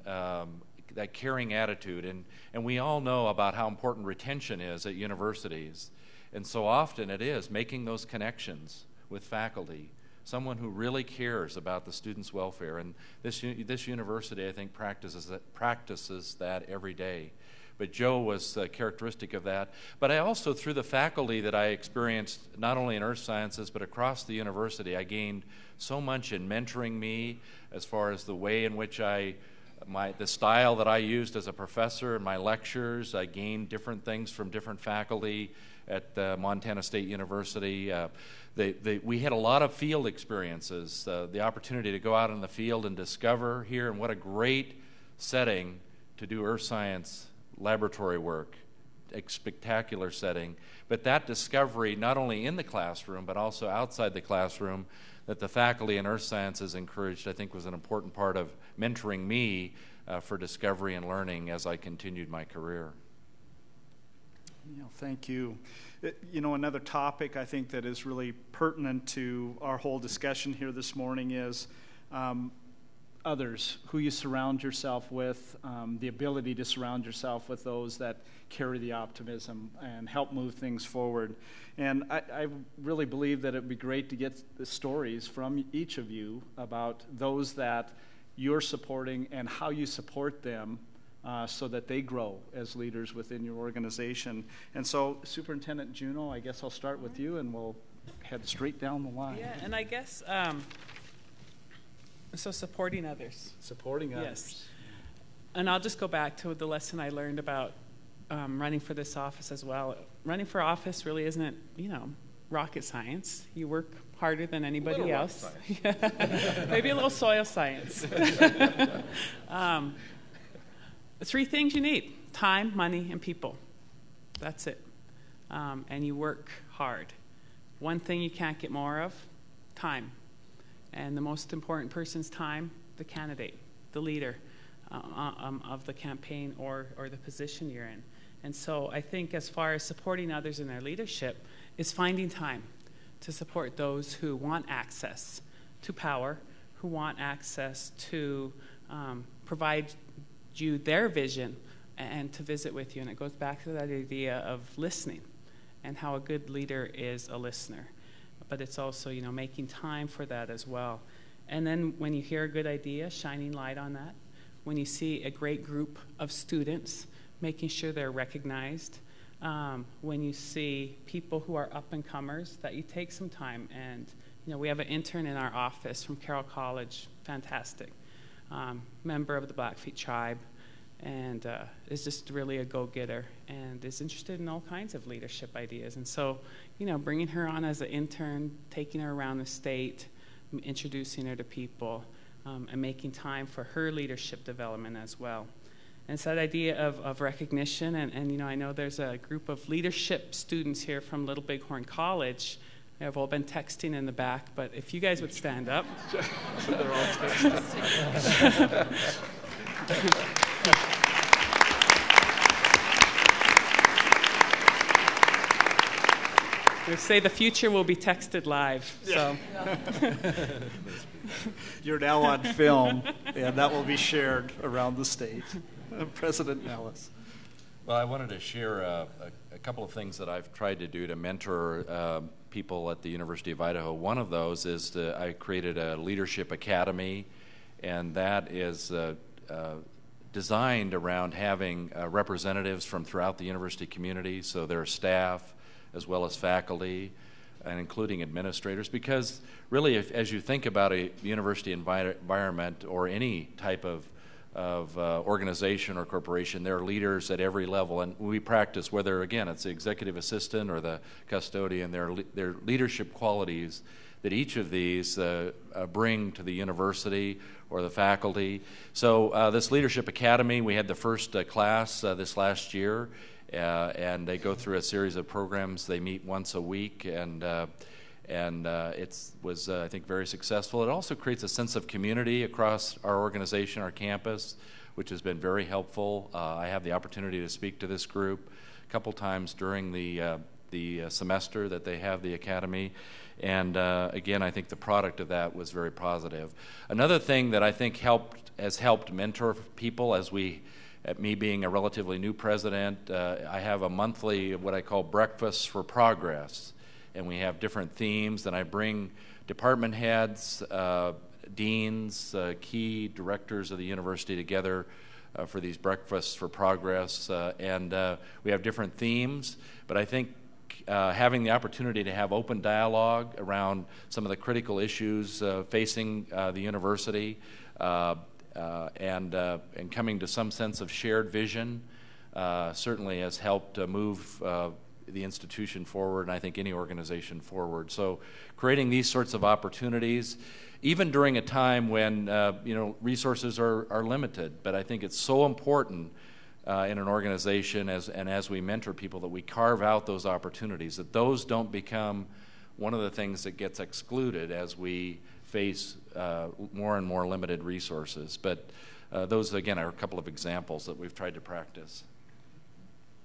that caring attitude. And we all know about how important retention is at universities. And so often it is making those connections with faculty, someone who really cares about the students' welfare. And this university, I think, practices that every day. But Joe was characteristic of that. But I also, through the faculty that I experienced, not only in earth sciences, but across the university, I gained so much in mentoring me as far as the way in which the style that I used as a professor in my lectures. I gained different things from different faculty at Montana State University. We had a lot of field experiences, the opportunity to go out in the field and discover here, and what a great setting to do earth science laboratory work, a spectacular setting. But that discovery, not only in the classroom, but also outside the classroom, that the faculty in earth sciences encouraged, I think was an important part of mentoring me for discovery and learning as I continued my career. You know, thank you. You know, another topic I think that is really pertinent to our whole discussion here this morning is others, who you surround yourself with, the ability to surround yourself with those that carry the optimism and help move things forward. And I really believe that it would be great to get the stories from each of you about those that you're supporting and how you support them so that they grow as leaders within your organization. And so, Superintendent Juneau, I guess I'll start with you, and we'll head straight down the line. Yeah, and I guess so supporting others. Supporting others. Yes. And I'll just go back to the lesson I learned about running for this office as well. Running for office really isn't, you know, rocket science. You work harder than anybody else. Maybe a little soil science. Three things you need: time, money, and people. That's it. And you work hard. One thing you can't get more of: time. And the most important person's time, the candidate. the leader of the campaign or the position you're in. And so I think as far as supporting others in their leadership is finding time to support those who want access to power, who want access to provide you their vision and to visit with you. And it goes back to that idea of listening and how a good leader is a listener. But it's also, you know, making time for that as well. And then when you hear a good idea, shining light on that. When you see a great group of students, making sure they're recognized. When you see people who are up-and-comers, that you take some time. And, you know, we have an intern in our office from Carroll College, fantastic, member of the Blackfeet tribe, and is just really a go-getter and is interested in all kinds of leadership ideas. And so, you know, bringing her on as an intern, taking her around the state, introducing her to people, and making time for her leadership development as well. And it's that idea of recognition, and you know, I know there's a group of leadership students here from Little Bighorn College. They've all been texting in the back, but if you guys would stand up. They're all texting. They say the future will be texted live. Yeah. So. You're now on film, and that will be shared around the state. President Nellis. Well, I wanted to share a couple of things that I've tried to do to mentor people at the University of Idaho. One of those is I created a leadership academy, and that is designed around having representatives from throughout the university community, so their staff, as well as faculty, and including administrators, because really as you think about a university environment or any type of organization or corporation, there are leaders at every level, and we practice, whether again it's the executive assistant or the custodian, their leadership qualities that each of these bring to the university or the faculty. So this Leadership Academy, we had the first class this last year. And they go through a series of programs. They meet once a week, and it was, I think, very successful. It also creates a sense of community across our organization, our campus, which has been very helpful. I have the opportunity to speak to this group a couple times during the semester that they have the academy. And again, I think the product of that was very positive. Another thing that I think has helped mentor people as we, at me being a relatively new president, I have a monthly, what I call Breakfast for Progress. And we have different themes, and I bring department heads, deans, key directors of the university together for these Breakfasts for Progress. And we have different themes, but I think having the opportunity to have open dialogue around some of the critical issues facing the university, and coming to some sense of shared vision certainly has helped move the institution forward, and I think any organization forward. So creating these sorts of opportunities, even during a time when you know, resources are limited, but I think it's so important in an organization as we mentor people that we carve out those opportunities, that those don't become one of the things that gets excluded as we face more and more limited resources. But those, again, are a couple of examples that we've tried to practice.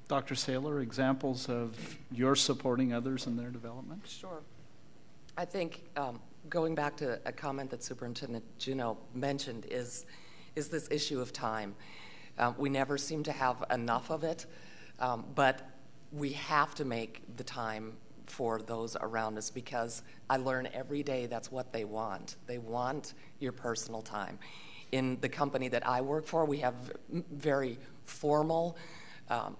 Dr. Saylor, examples of your supporting others in their development? Sure. I think going back to a comment that Superintendent Juneau mentioned is this issue of time. We never seem to have enough of it, but we have to make the time for those around us, because I learn every day that's what they want. They want your personal time. In the company that I work for, we have very formal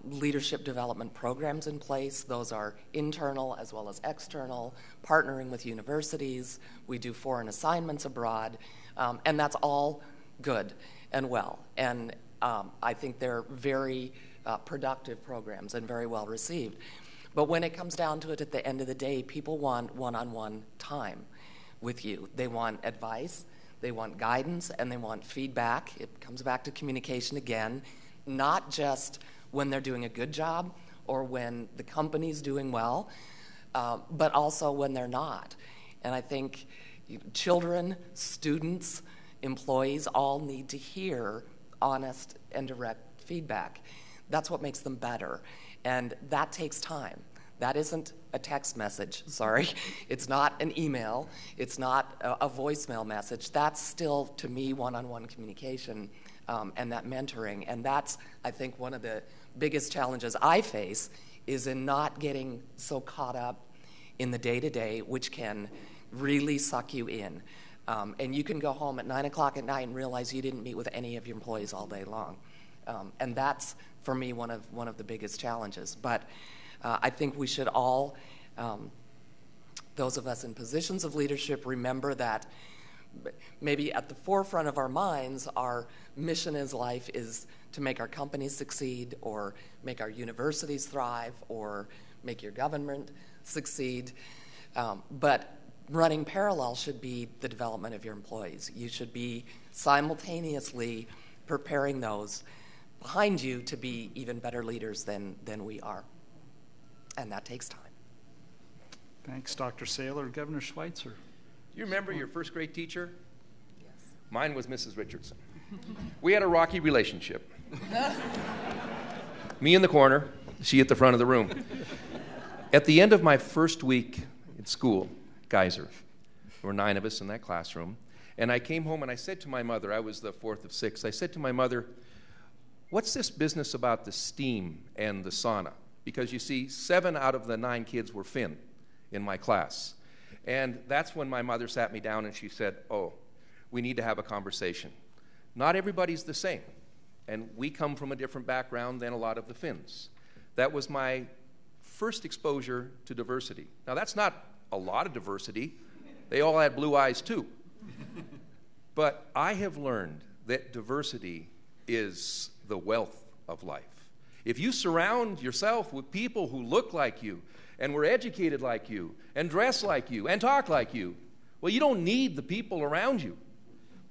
leadership development programs in place. Those are internal as well as external, partnering with universities. We do foreign assignments abroad, and that's all good and well. And I think they're very productive programs and very well received. But when it comes down to it, at the end of the day, people want one-on-one time with you. They want advice, they want guidance, and they want feedback. It comes back to communication again, not just when they're doing a good job or when the company's doing well, but also when they're not. And I think children, students, employees all need to hear honest and direct feedback. That's what makes them better, and that takes time. That isn't a text message, sorry. It's not an email. It's not a voicemail message. That's still, to me, one-on-one communication and that mentoring. And that's, I think, one of the biggest challenges I face is in not getting so caught up in the day-to-day, which can really suck you in. And you can go home at 9 o'clock at night and realize you didn't meet with any of your employees all day long. And that's, for me, one of the biggest challenges. But I think we should all, those of us in positions of leadership, remember that maybe at the forefront of our minds, our mission in life is to make our companies succeed or make our universities thrive or make your government succeed. But running parallel should be the development of your employees. You should be simultaneously preparing those behind you to be even better leaders than we are. And that takes time. Thanks, Dr. Saylor. Governor Schweitzer. Do you remember your first grade teacher? Yes. Mine was Mrs. Richardson. We had a rocky relationship. Me in the corner, she at the front of the room. At the end of my first week at school, Geyser, there were 9 of us in that classroom, and I came home and I said to my mother, I was the 4th of 6, I said to my mother, what's this business about the steam and the sauna? Because you see, 7 out of the 9 kids were Finn in my class. And that's when my mother sat me down and she said, oh, we need to have a conversation. Not everybody's the same, and we come from a different background than a lot of the Finns. That was my first exposure to diversity. Now, that's not a lot of diversity. They all had blue eyes, too. But I have learned that diversity is the wealth of life. If you surround yourself with people who look like you and were educated like you and dress like you and talk like you, well, you don't need the people around you.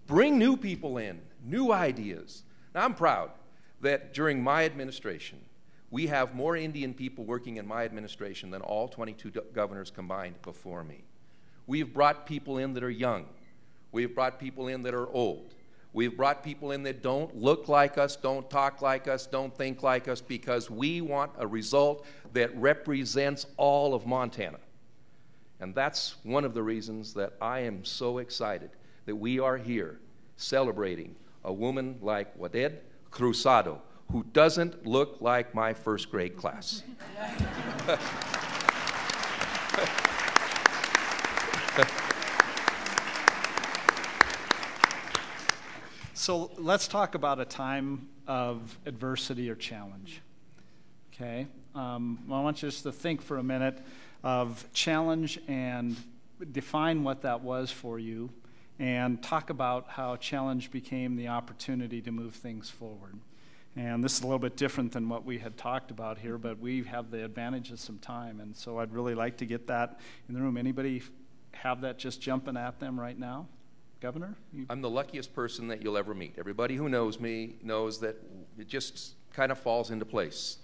Bring new people in, new ideas. Now, I'm proud that during my administration, we have more Indian people working in my administration than all 22 governors combined before me. We've brought people in that are young. We've brought people in that are old. We've brought people in that don't look like us, don't talk like us, don't think like us, because we want a result that represents all of Montana. And that's one of the reasons that I am so excited that we are here celebrating a woman like Waded Cruzado, who doesn't look like my first grade class. So let's talk about a time of adversity or challenge, okay? I want you just to think for a minute of challenge and define what that was for you and talk about how challenge became the opportunity to move things forward. And this is a little bit different than what we had talked about here, but we have the advantage of some time, and so I'd really like to get that in the room. Anybody have that just jumping at them right now? Governor? I'm the luckiest person that you'll ever meet. Everybody who knows me knows that it just kind of falls into place.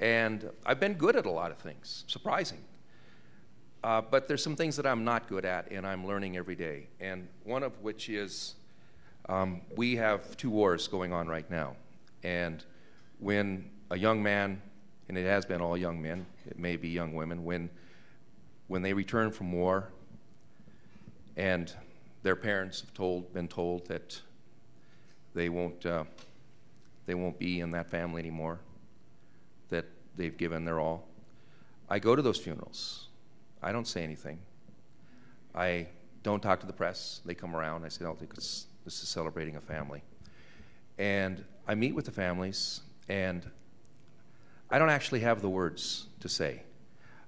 And I've been good at a lot of things, surprising. But there's some things that I'm not good at and I'm learning every day. And one of which is we have 2 wars going on right now. And when a young man, and it has been all young men, it may be young women, when they return from war and their parents have been told that they won't be in that family anymore, that they've given their all. I go to those funerals. I don't say anything. I don't talk to the press. They come around. I say, oh, this is celebrating a family. And I meet with the families, and I don't actually have the words to say.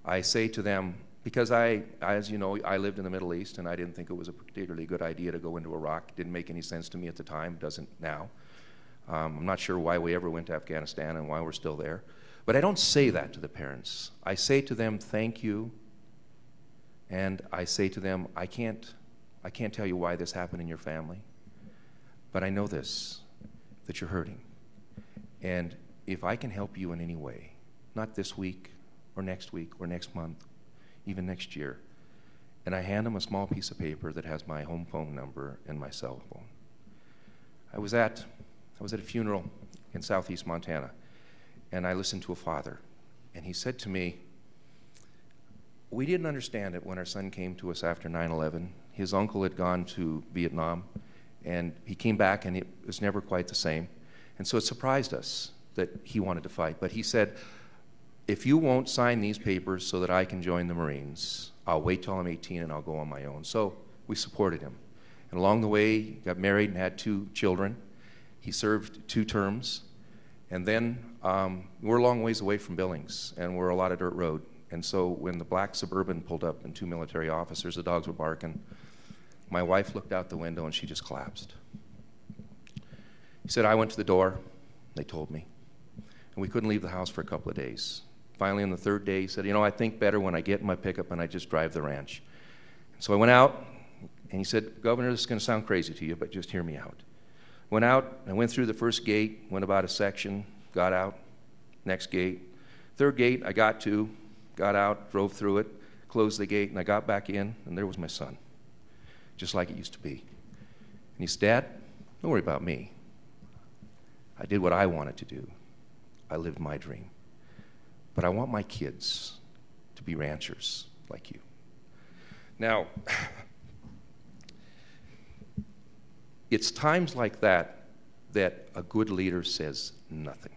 I say to them, because as you know, I lived in the Middle East, and I didn't think it was a particularly good idea to go into Iraq. It didn't make any sense to me at the time, doesn't now. I'm not sure why we ever went to Afghanistan and why we're still there. But I don't say that to the parents. I say to them, thank you. And I say to them, I can't tell you why this happened in your family. But I know this, that you're hurting. And if I can help you in any way, not this week or next month, even next year. And I hand them a small piece of paper that has my home phone number and my cell phone. I was at a funeral in southeast Montana, and I listened to a father, and he said to me, we didn't understand it when our son came to us after 9/11. His uncle had gone to Vietnam, and he came back, and it was never quite the same. And so it surprised us that he wanted to fight. But he said, if you won't sign these papers so that I can join the Marines, I'll wait till I'm 18 and I'll go on my own. So we supported him. And along the way, he got married and had two children. He served 2 terms. And then we're a long ways away from Billings, and we're a lot of dirt road. And so when the black Suburban pulled up and 2 military officers, the dogs were barking. My wife looked out the window and she just collapsed. He said, I went to the door, they told me. And we couldn't leave the house for a couple of days. Finally, on the 3rd day, he said, you know, I think better when I get in my pickup and I just drive the ranch. So I went out, and he said, Governor, this is going to sound crazy to you, but just hear me out. Went out, I went through the first gate, went about a section, got out, next gate. 3rd gate, I got to, got out, drove through it, closed the gate, and I got back in, and there was my son, just like it used to be. And he said, Dad, don't worry about me. I did what I wanted to do. I lived my dream. But I want my kids to be ranchers like you. Now, it's times like that that a good leader says nothing.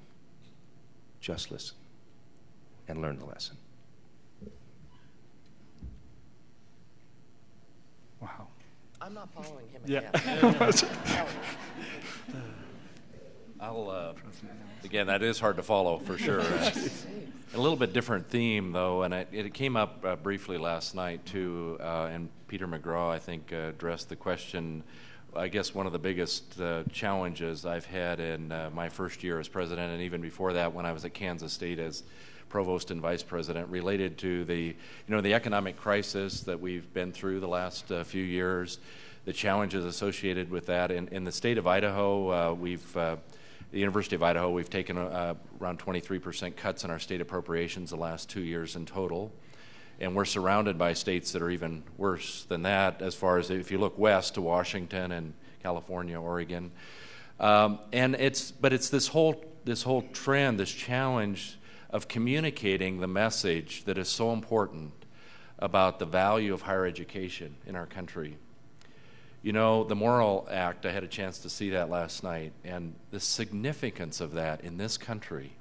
Just listen and learn the lesson. Wow. I'm not following him again. Yeah. I'll, again, that is hard to follow for sure. A little bit different theme, though, and it came up briefly last night, too, and Peter McGraw, I think, addressed the question. I guess one of the biggest challenges I've had in my first year as president, and even before that when I was at Kansas State as provost and vice president, related to the economic crisis that we've been through the last few years, the challenges associated with that. In the state of Idaho, the University of Idaho, we've taken around 23% cuts in our state appropriations the last 2 years in total. And we're surrounded by states that are even worse than that, as far as if you look west to Washington and California, Oregon. But it's this whole trend, this challenge of communicating the message that is so important about the value of higher education in our country. You know, the Morrill Act, I had a chance to see that last night, and the significance of that in this country,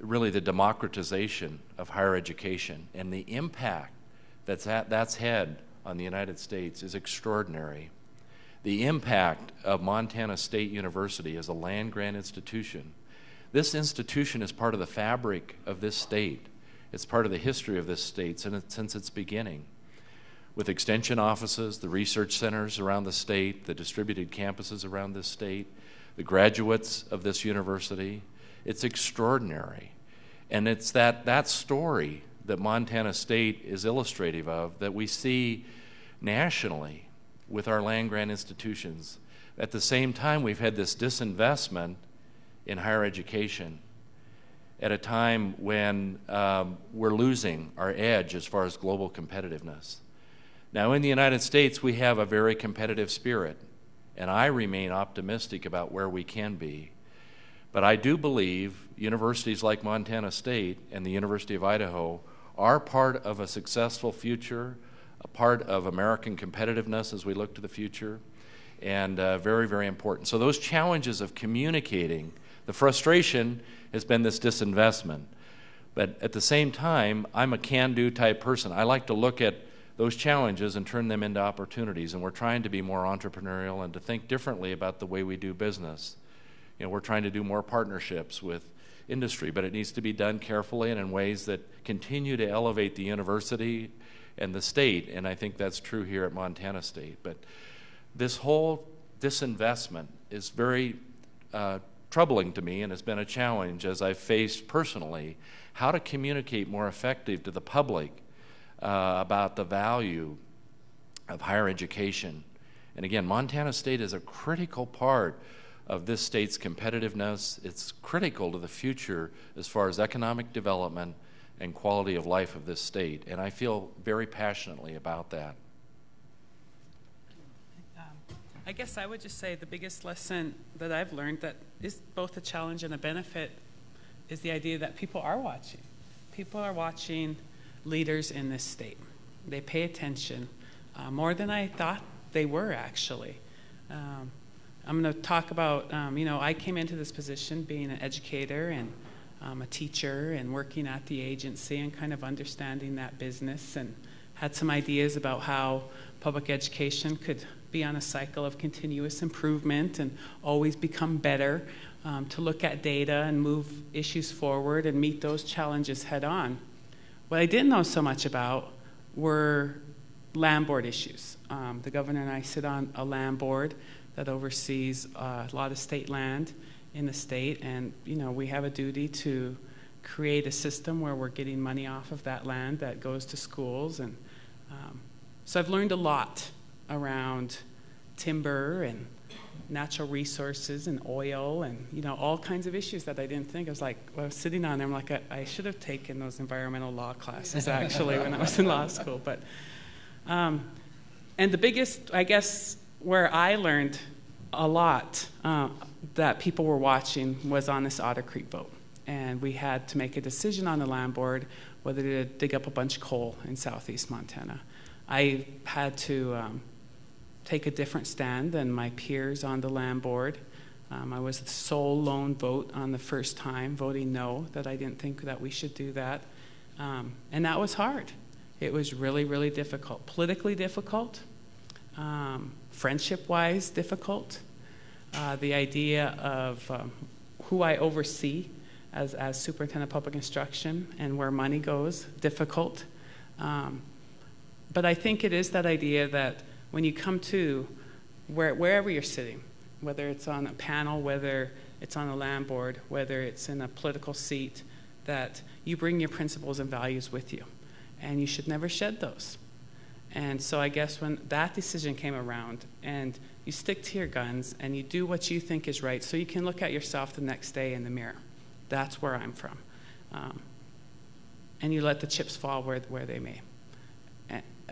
really the democratization of higher education and the impact that's had on the United States is extraordinary. The impact of Montana State University as a land-grant institution. This institution is part of the fabric of this state. It's part of the history of this state since its beginning, with extension offices, the research centers around the state, the distributed campuses around this state, the graduates of this university. It's extraordinary. And it's that story that Montana State is illustrative of that we see nationally with our land-grant institutions. At the same time, we've had this disinvestment in higher education at a time when we're losing our edge as far as global competitiveness. Now, in the United States, we have a very competitive spirit, and I remain optimistic about where we can be. But I do believe universities like Montana State and the University of Idaho are part of a successful future, a part of American competitiveness as we look to the future, and very, very important. So those challenges of communicating, the frustration has been this disinvestment. But at the same time, I'm a can-do type person. I like to look at those challenges and turn them into opportunities, and we're trying to be more entrepreneurial and to think differently about the way we do business. You know, we're trying to do more partnerships with industry, but it needs to be done carefully and in ways that continue to elevate the university and the state, and I think that's true here at Montana State. But this whole disinvestment is very troubling to me, and it's been a challenge as I've faced personally how to communicate more effective to the public about the value of higher education. And again, Montana State is a critical part of this state's competitiveness. It's critical to the future as far as economic development and quality of life of this state. And I feel very passionately about that. I guess I would just say the biggest lesson that I've learned that is both a challenge and a benefit is the idea that people are watching. People are watching leaders in this state. They pay attention more than I thought they were, actually. I'm going to talk about, you know, I came into this position being an educator and a teacher and working at the agency and kind of understanding that business, and had some ideas about how public education could be on a cycle of continuous improvement and always become better, to look at data and move issues forward and meet those challenges head on. What I didn't know so much about were land board issues. The governor and I sit on a land board that oversees a lot of state land in the state, and you know, we have a duty to create a system where we're getting money off of that land that goes to schools. And so I've learned a lot around timber and natural resources and oil and, you know, all kinds of issues that I didn't think. I was like, well, I was sitting on them like I should have taken those environmental law classes actually when I was in law school. But and the biggest, I guess, where I learned a lot that people were watching was on this Otter Creek vote. And we had to make a decision on the land board whether to dig up a bunch of coal in southeast Montana. I had to take a different stand than my peers on the land board. I was the sole lone vote on the first time, voting no, that I didn't think that we should do that. And that was hard. It was really, really difficult. Politically difficult, friendship-wise difficult. The idea of who I oversee as superintendent of public instruction and where money goes, difficult. But I think it is that idea that when you come to wherever you're sitting, whether it's on a panel, whether it's on a land board, whether it's in a political seat, that you bring your principles and values with you. And you should never shed those. And so I guess when that decision came around, and you stick to your guns, and you do what you think is right, so you can look at yourself the next day in the mirror. That's where I'm from. And you let the chips fall where they may.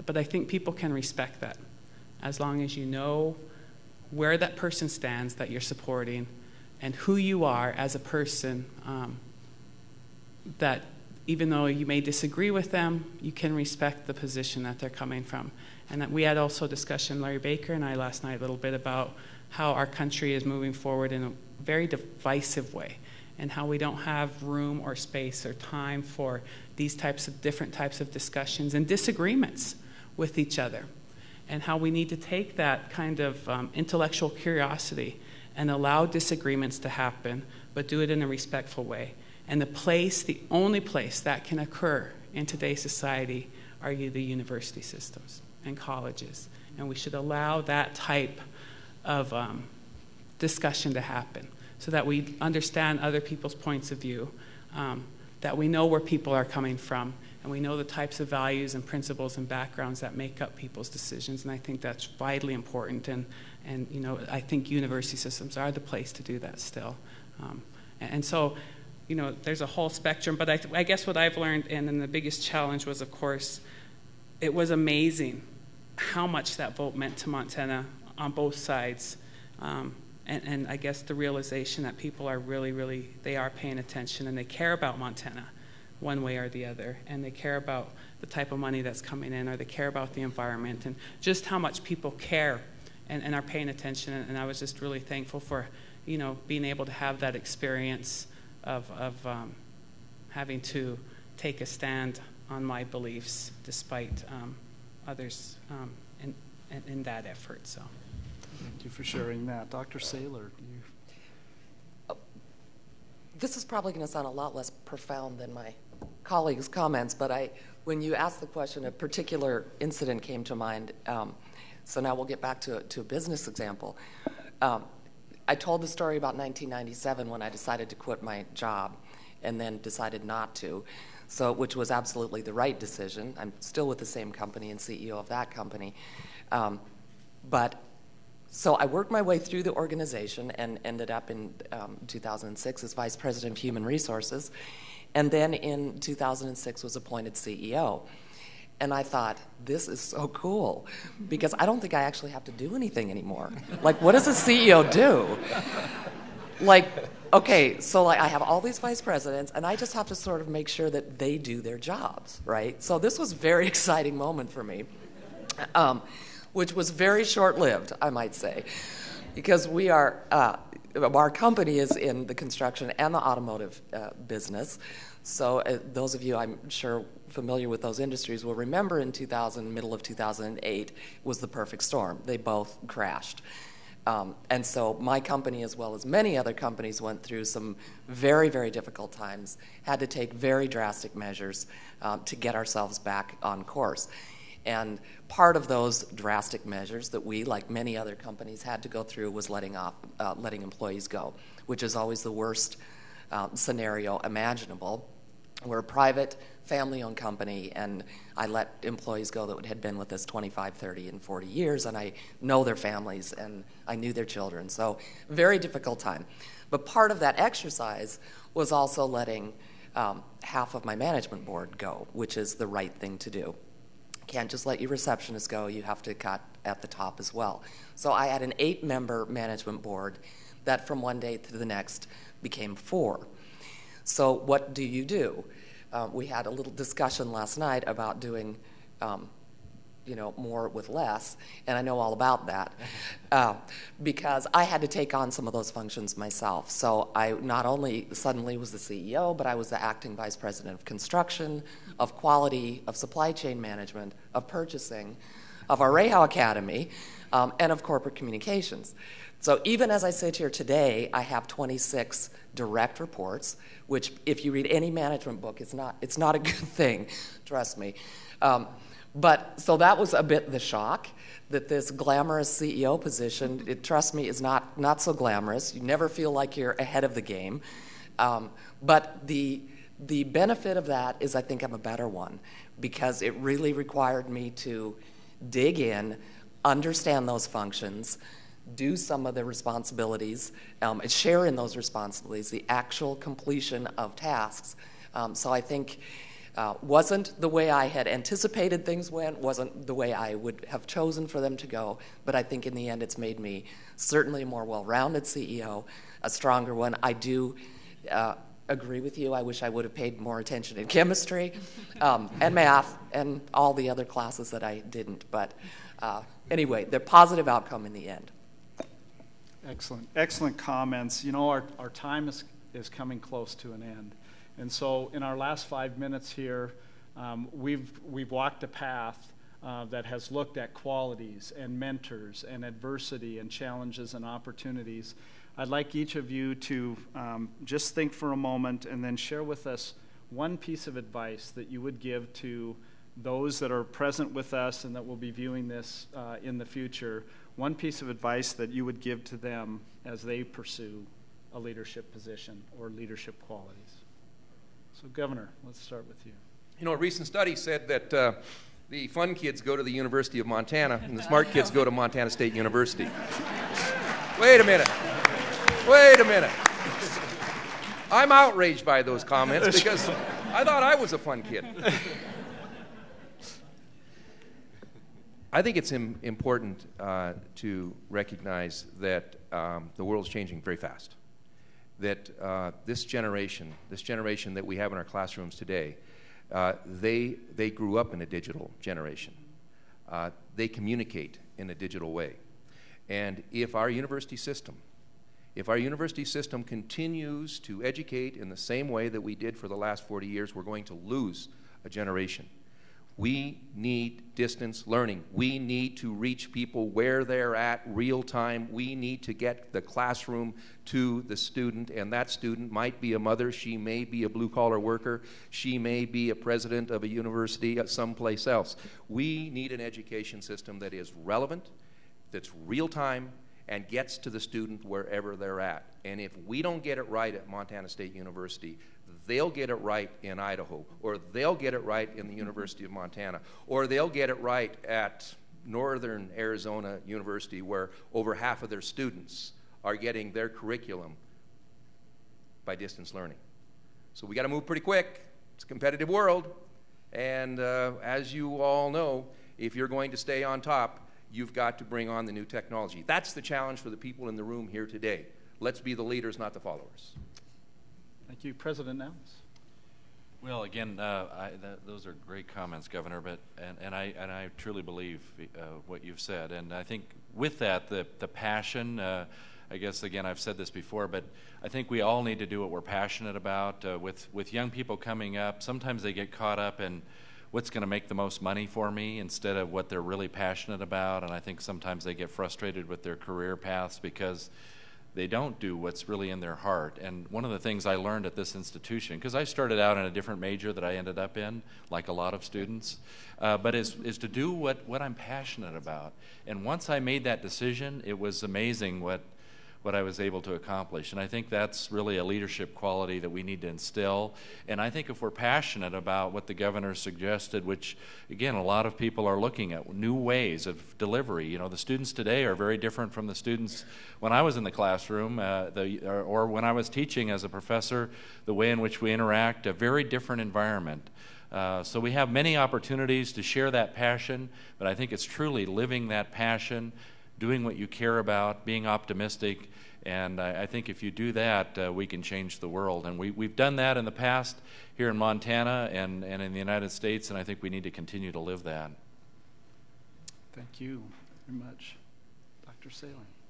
But I think people can respect that, as long as you know where that person stands that you're supporting and who you are as a person, that even though you may disagree with them, you can respect the position that they're coming from. And that we had also a discussion, Larry Baker and I last night, a little bit about how our country is moving forward in a very divisive way, and how we don't have room or space or time for these types of different types of discussions and disagreements with each other, and how we need to take that kind of intellectual curiosity and allow disagreements to happen, but do it in a respectful way. And the only place that can occur in today's society are the university systems and colleges, and we should allow that type of discussion to happen, so that we understand other people's points of view, that we know where people are coming from, and we know the types of values and principles and backgrounds that make up people's decisions. And I think that's vitally important, and you know, I think university systems are the place to do that still. And so, you know, there's a whole spectrum, but I guess what I've learned, and then the biggest challenge was, of course, it was amazing how much that vote meant to Montana on both sides. And I guess the realization that people are really, really, they are paying attention, and they care about Montana one way or the other, and they care about the type of money that's coming in, or they care about the environment, and just how much people care and are paying attention. And I was just really thankful for, you know, being able to have that experience of having to take a stand on my beliefs despite others in that effort. So. Thank you for sharing that. Dr. Saylor, this is probably going to sound a lot less profound than my colleagues' comments, but when you asked the question, a particular incident came to mind. So now we'll get back to a business example. I told the story about 1997 when I decided to quit my job and then decided not to, which was absolutely the right decision. I'm still with the same company and CEO of that company. So I worked my way through the organization and ended up in 2006 as Vice President of Human Resources, and then in 2006 was appointed CEO. And I thought, this is so cool, because I don't think I actually have to do anything anymore. Like, what does a CEO do? Like, okay, so like I have all these vice presidents, and I just have to sort of make sure that they do their jobs, right? So this was a very exciting moment for me, which was very short-lived, I might say, because we are, our company is in the construction and the automotive business. So those of you, I'm sure, familiar with those industries will remember in middle of 2008, was the perfect storm. They both crashed. And so my company, as well as many other companies, went through some very, very difficult times, had to take very drastic measures to get ourselves back on course. And part of those drastic measures that we, like many other companies, had to go through was letting employees go, which is always the worst scenario imaginable. We're a private, family-owned company, and I let employees go that had been with us 25, 30, and 40 years, and I know their families, and I knew their children. So very difficult time. But part of that exercise was also letting half of my management board go, which is the right thing to do. Can't just let your receptionist go. You have to cut at the top as well. So I had an 8-member management board that from one day to the next became 4. So what do you do? We had a little discussion last night about doing, more with less, and I know all about that because I had to take on some of those functions myself. So I not only suddenly was the CEO, but I was the acting vice president of construction, of quality, of supply chain management, of purchasing, of our REHAU Academy, and of corporate communications. So even as I sit here today, I have 26 direct reports, which if you read any management book, it's not a good thing, trust me. But so that was a bit the shock, that this glamorous CEO position, trust me, is not so glamorous. You never feel like you're ahead of the game. But the benefit of that is I think I'm a better one, because it really required me to dig in, understand those functions, do some of the responsibilities, and share in those responsibilities, the actual completion of tasks. So I think wasn't the way I had anticipated things went, wasn't the way I would have chosen for them to go, but I think in the end it's made me certainly a more well-rounded CEO, a stronger one. I do agree with you. I wish I would have paid more attention in chemistry and math and all the other classes that I didn't. But anyway, the positive outcome in the end. Excellent comments. You know, our time is coming close to an end. And so in our last 5 minutes here, we've walked a path that has looked at qualities and mentors and adversity and challenges and opportunities. I'd like each of you to just think for a moment and then share with us one piece of advice that you would give to those that are present with us and that will be viewing this in the future, one piece of advice that you would give to them as they pursue a leadership position or leadership qualities. So, Governor, let's start with you. You know, a recent study said that the fun kids go to the University of Montana and the smart kids go to Montana State University. Wait a minute. I'm outraged by those comments because I thought I was a fun kid. I think it's important to recognize that the world's changing very fast, that this generation that we have in our classrooms today, they grew up in a digital generation. They communicate in a digital way. And if our university system continues to educate in the same way that we did for the last 40 years, we're going to lose a generation. We need distance learning. We need to reach people where they're at real time. We need to get the classroom to the student, and that student might be a mother. She may be a blue-collar worker. She may be a president of a university someplace else. We need an education system that is relevant, that's real time, and gets to the student wherever they're at. And if we don't get it right at Montana State University, they'll get it right in Idaho, or they'll get it right in the University of Montana, or they'll get it right at Northern Arizona University, where over half of their students are getting their curriculum by distance learning. So we got to move pretty quick. It's a competitive world. And as you all know, if you're going to stay on top, you've got to bring on the new technology. That's the challenge for the people in the room here today. Let's be the leaders, not the followers. Thank you. President Nellis. Well, again, those are great comments, Governor, but, and I truly believe what you've said. And I think with that, the passion, I guess, again, I've said this before, but I think we all need to do what we're passionate about. With young people coming up, sometimes they get caught up in what's going to make the most money for me instead of what they're really passionate about. And I think sometimes they get frustrated with their career paths because they don't do what's really in their heart. And one of the things I learned at this institution, because I started out in a different major that I ended up in, like a lot of students, but is to do what I'm passionate about. And once I made that decision, it was amazing what I was able to accomplish. And I think that's really a leadership quality that we need to instill. And I think if we're passionate about what the governor suggested, which, again, a lot of people are looking at new ways of delivery. You know, the students today are very different from the students when I was in the classroom or when I was teaching as a professor, the way in which we interact, a very different environment. So we have many opportunities to share that passion, but I think it's truly living that passion, doing what you care about, being optimistic, and I think if you do that, we can change the world. And we've done that in the past here in Montana and in the United States, and I think we need to continue to live that. Thank you very much. Dr. Saylor.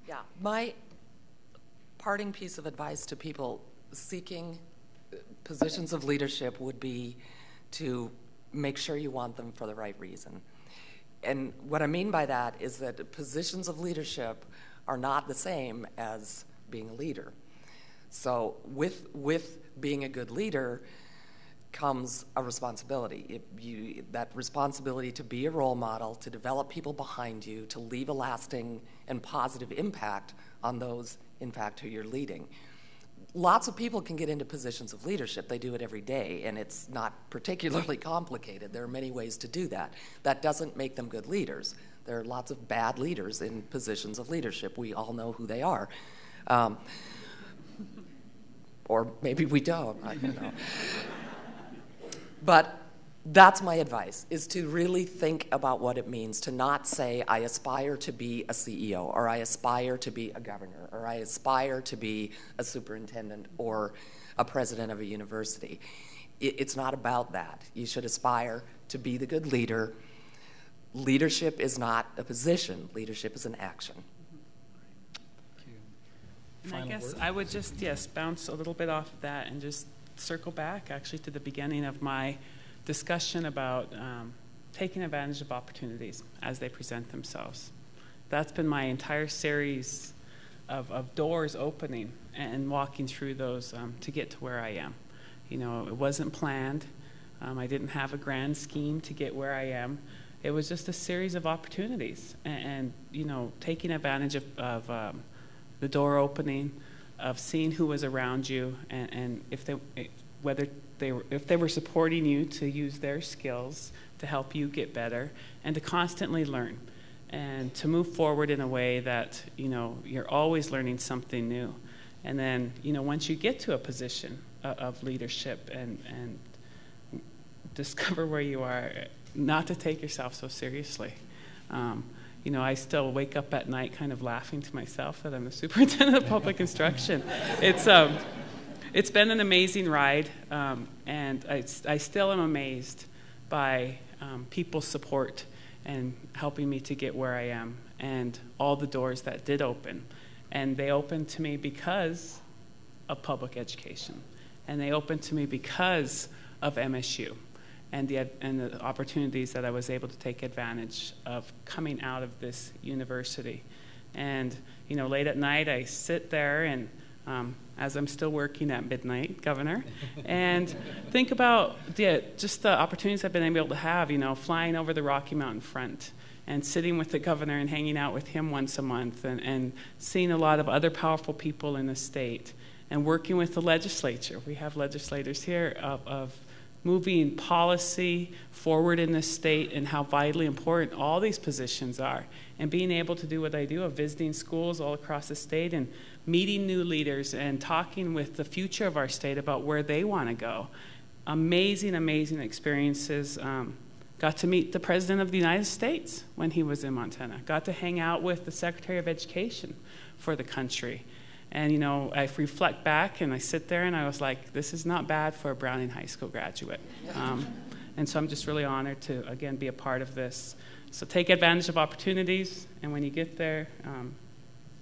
Yeah, my parting piece of advice to people seeking positions of leadership would be to make sure you want them for the right reason. And what I mean by that is that positions of leadership are not the same as being a leader. So with being a good leader comes a responsibility. That responsibility to be a role model, to develop people behind you, to leave a lasting and positive impact on those, in fact, who you're leading. Lots of people can get into positions of leadership. They do it every day, and it's not particularly complicated. There are many ways to do that. That doesn't make them good leaders. There are lots of bad leaders in positions of leadership. We all know who they are. Or maybe we don't, I don't know. But that's my advice, is to really think about what it means, to not say, I aspire to be a CEO, or I aspire to be a governor, or I aspire to be a superintendent or a president of a university. It's not about that. You should aspire to be the good leader. Leadership is not a position. Leadership is an action. Thank you. And I guess I would just, yes, bounce a little bit off of that and just circle back, actually, to the beginning of my discussion about taking advantage of opportunities as they present themselves. That's been my entire series of doors opening and walking through those to get to where I am. You know, it wasn't planned. I didn't have a grand scheme to get where I am. It was just a series of opportunities and you know, taking advantage of the door opening, of seeing who was around you and if they, whether they were supporting you to use their skills to help you get better and to constantly learn and to move forward in a way that, you know, you're always learning something new. And then, you know, once you get to a position of leadership and discover where you are, not to take yourself so seriously. You know, I still wake up at night kind of laughing to myself that I'm the superintendent of public instruction. It's been an amazing ride, and I still am amazed by people's support and helping me to get where I am and all the doors that did open. And they opened to me because of public education, and they opened to me because of MSU and the opportunities that I was able to take advantage of coming out of this university. And, you know, late at night I sit there and as I'm still working at midnight, Governor, and think about just the opportunities I've been able to have, you know, flying over the Rocky Mountain front and sitting with the Governor and hanging out with him once a month and seeing a lot of other powerful people in the state and working with the legislature. We have legislators here of moving policy forward in the state and how vitally important all these positions are. And being able to do what I do of visiting schools all across the state and meeting new leaders and talking with the future of our state about where they want to go. amazing, amazing experiences. Got to meet the President of the United States when he was in Montana. Got to hang out with the Secretary of Education for the country. And, you know, I reflect back and I sit there and I was like, this is not bad for a Browning High School graduate. And so I'm just really honored to, again, be a part of this. So take advantage of opportunities, and when you get there,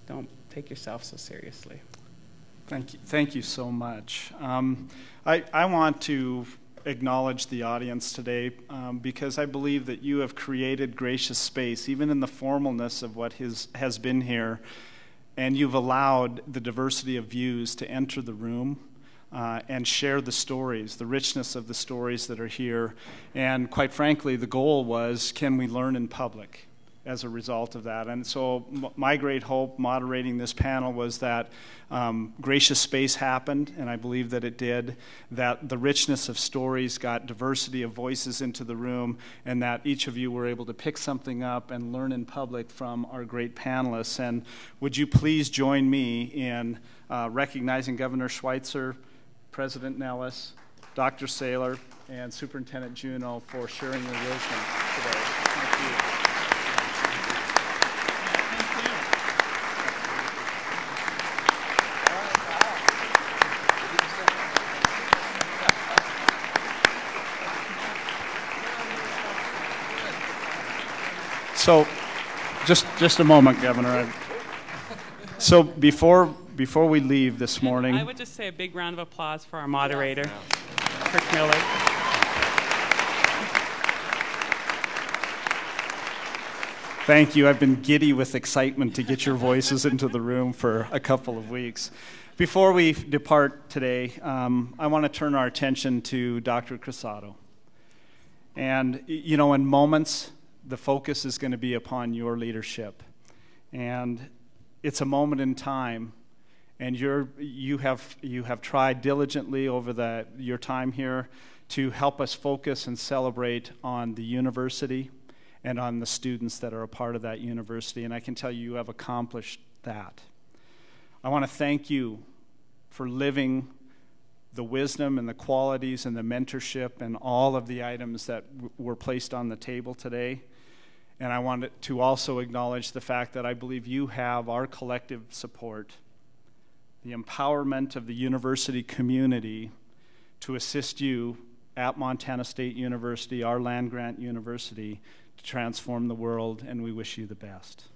don't take yourself so seriously. Thank you so much. I want to acknowledge the audience today because I believe that you have created gracious space, even in the formalness of what has been here, and you've allowed the diversity of views to enter the room and share the stories, the richness of the stories that are here. And quite frankly, the goal was, can we learn in public as a result of that? And so my great hope moderating this panel was that gracious space happened, and I believe that it did, that the richness of stories got diversity of voices into the room, and that each of you were able to pick something up and learn in public from our great panelists. And would you please join me in recognizing Governor Schweitzer, President Nellis, Dr. Saylor, and Superintendent Juneau for sharing their wisdom today. Thank you. So, just a moment, Governor. So before we leave this morning, and I would just say a big round of applause for our moderator, Kirk Miller. Thank you. I've been giddy with excitement to get your voices into the room for a couple of weeks. Before we depart today, I want to turn our attention to Dr. Cruzado. And you know, in moments, the focus is going to be upon your leadership. And it's a moment in time, and you have tried diligently over your time here to help us focus and celebrate on the university and on the students that are a part of that university. And I can tell you have accomplished that. I want to thank you for living the wisdom and the qualities and the mentorship and all of the items that were placed on the table today. And I wanted to also acknowledge the fact that I believe you have our collective support, the empowerment of the university community to assist you at Montana State University, our land-grant university, to transform the world, and we wish you the best.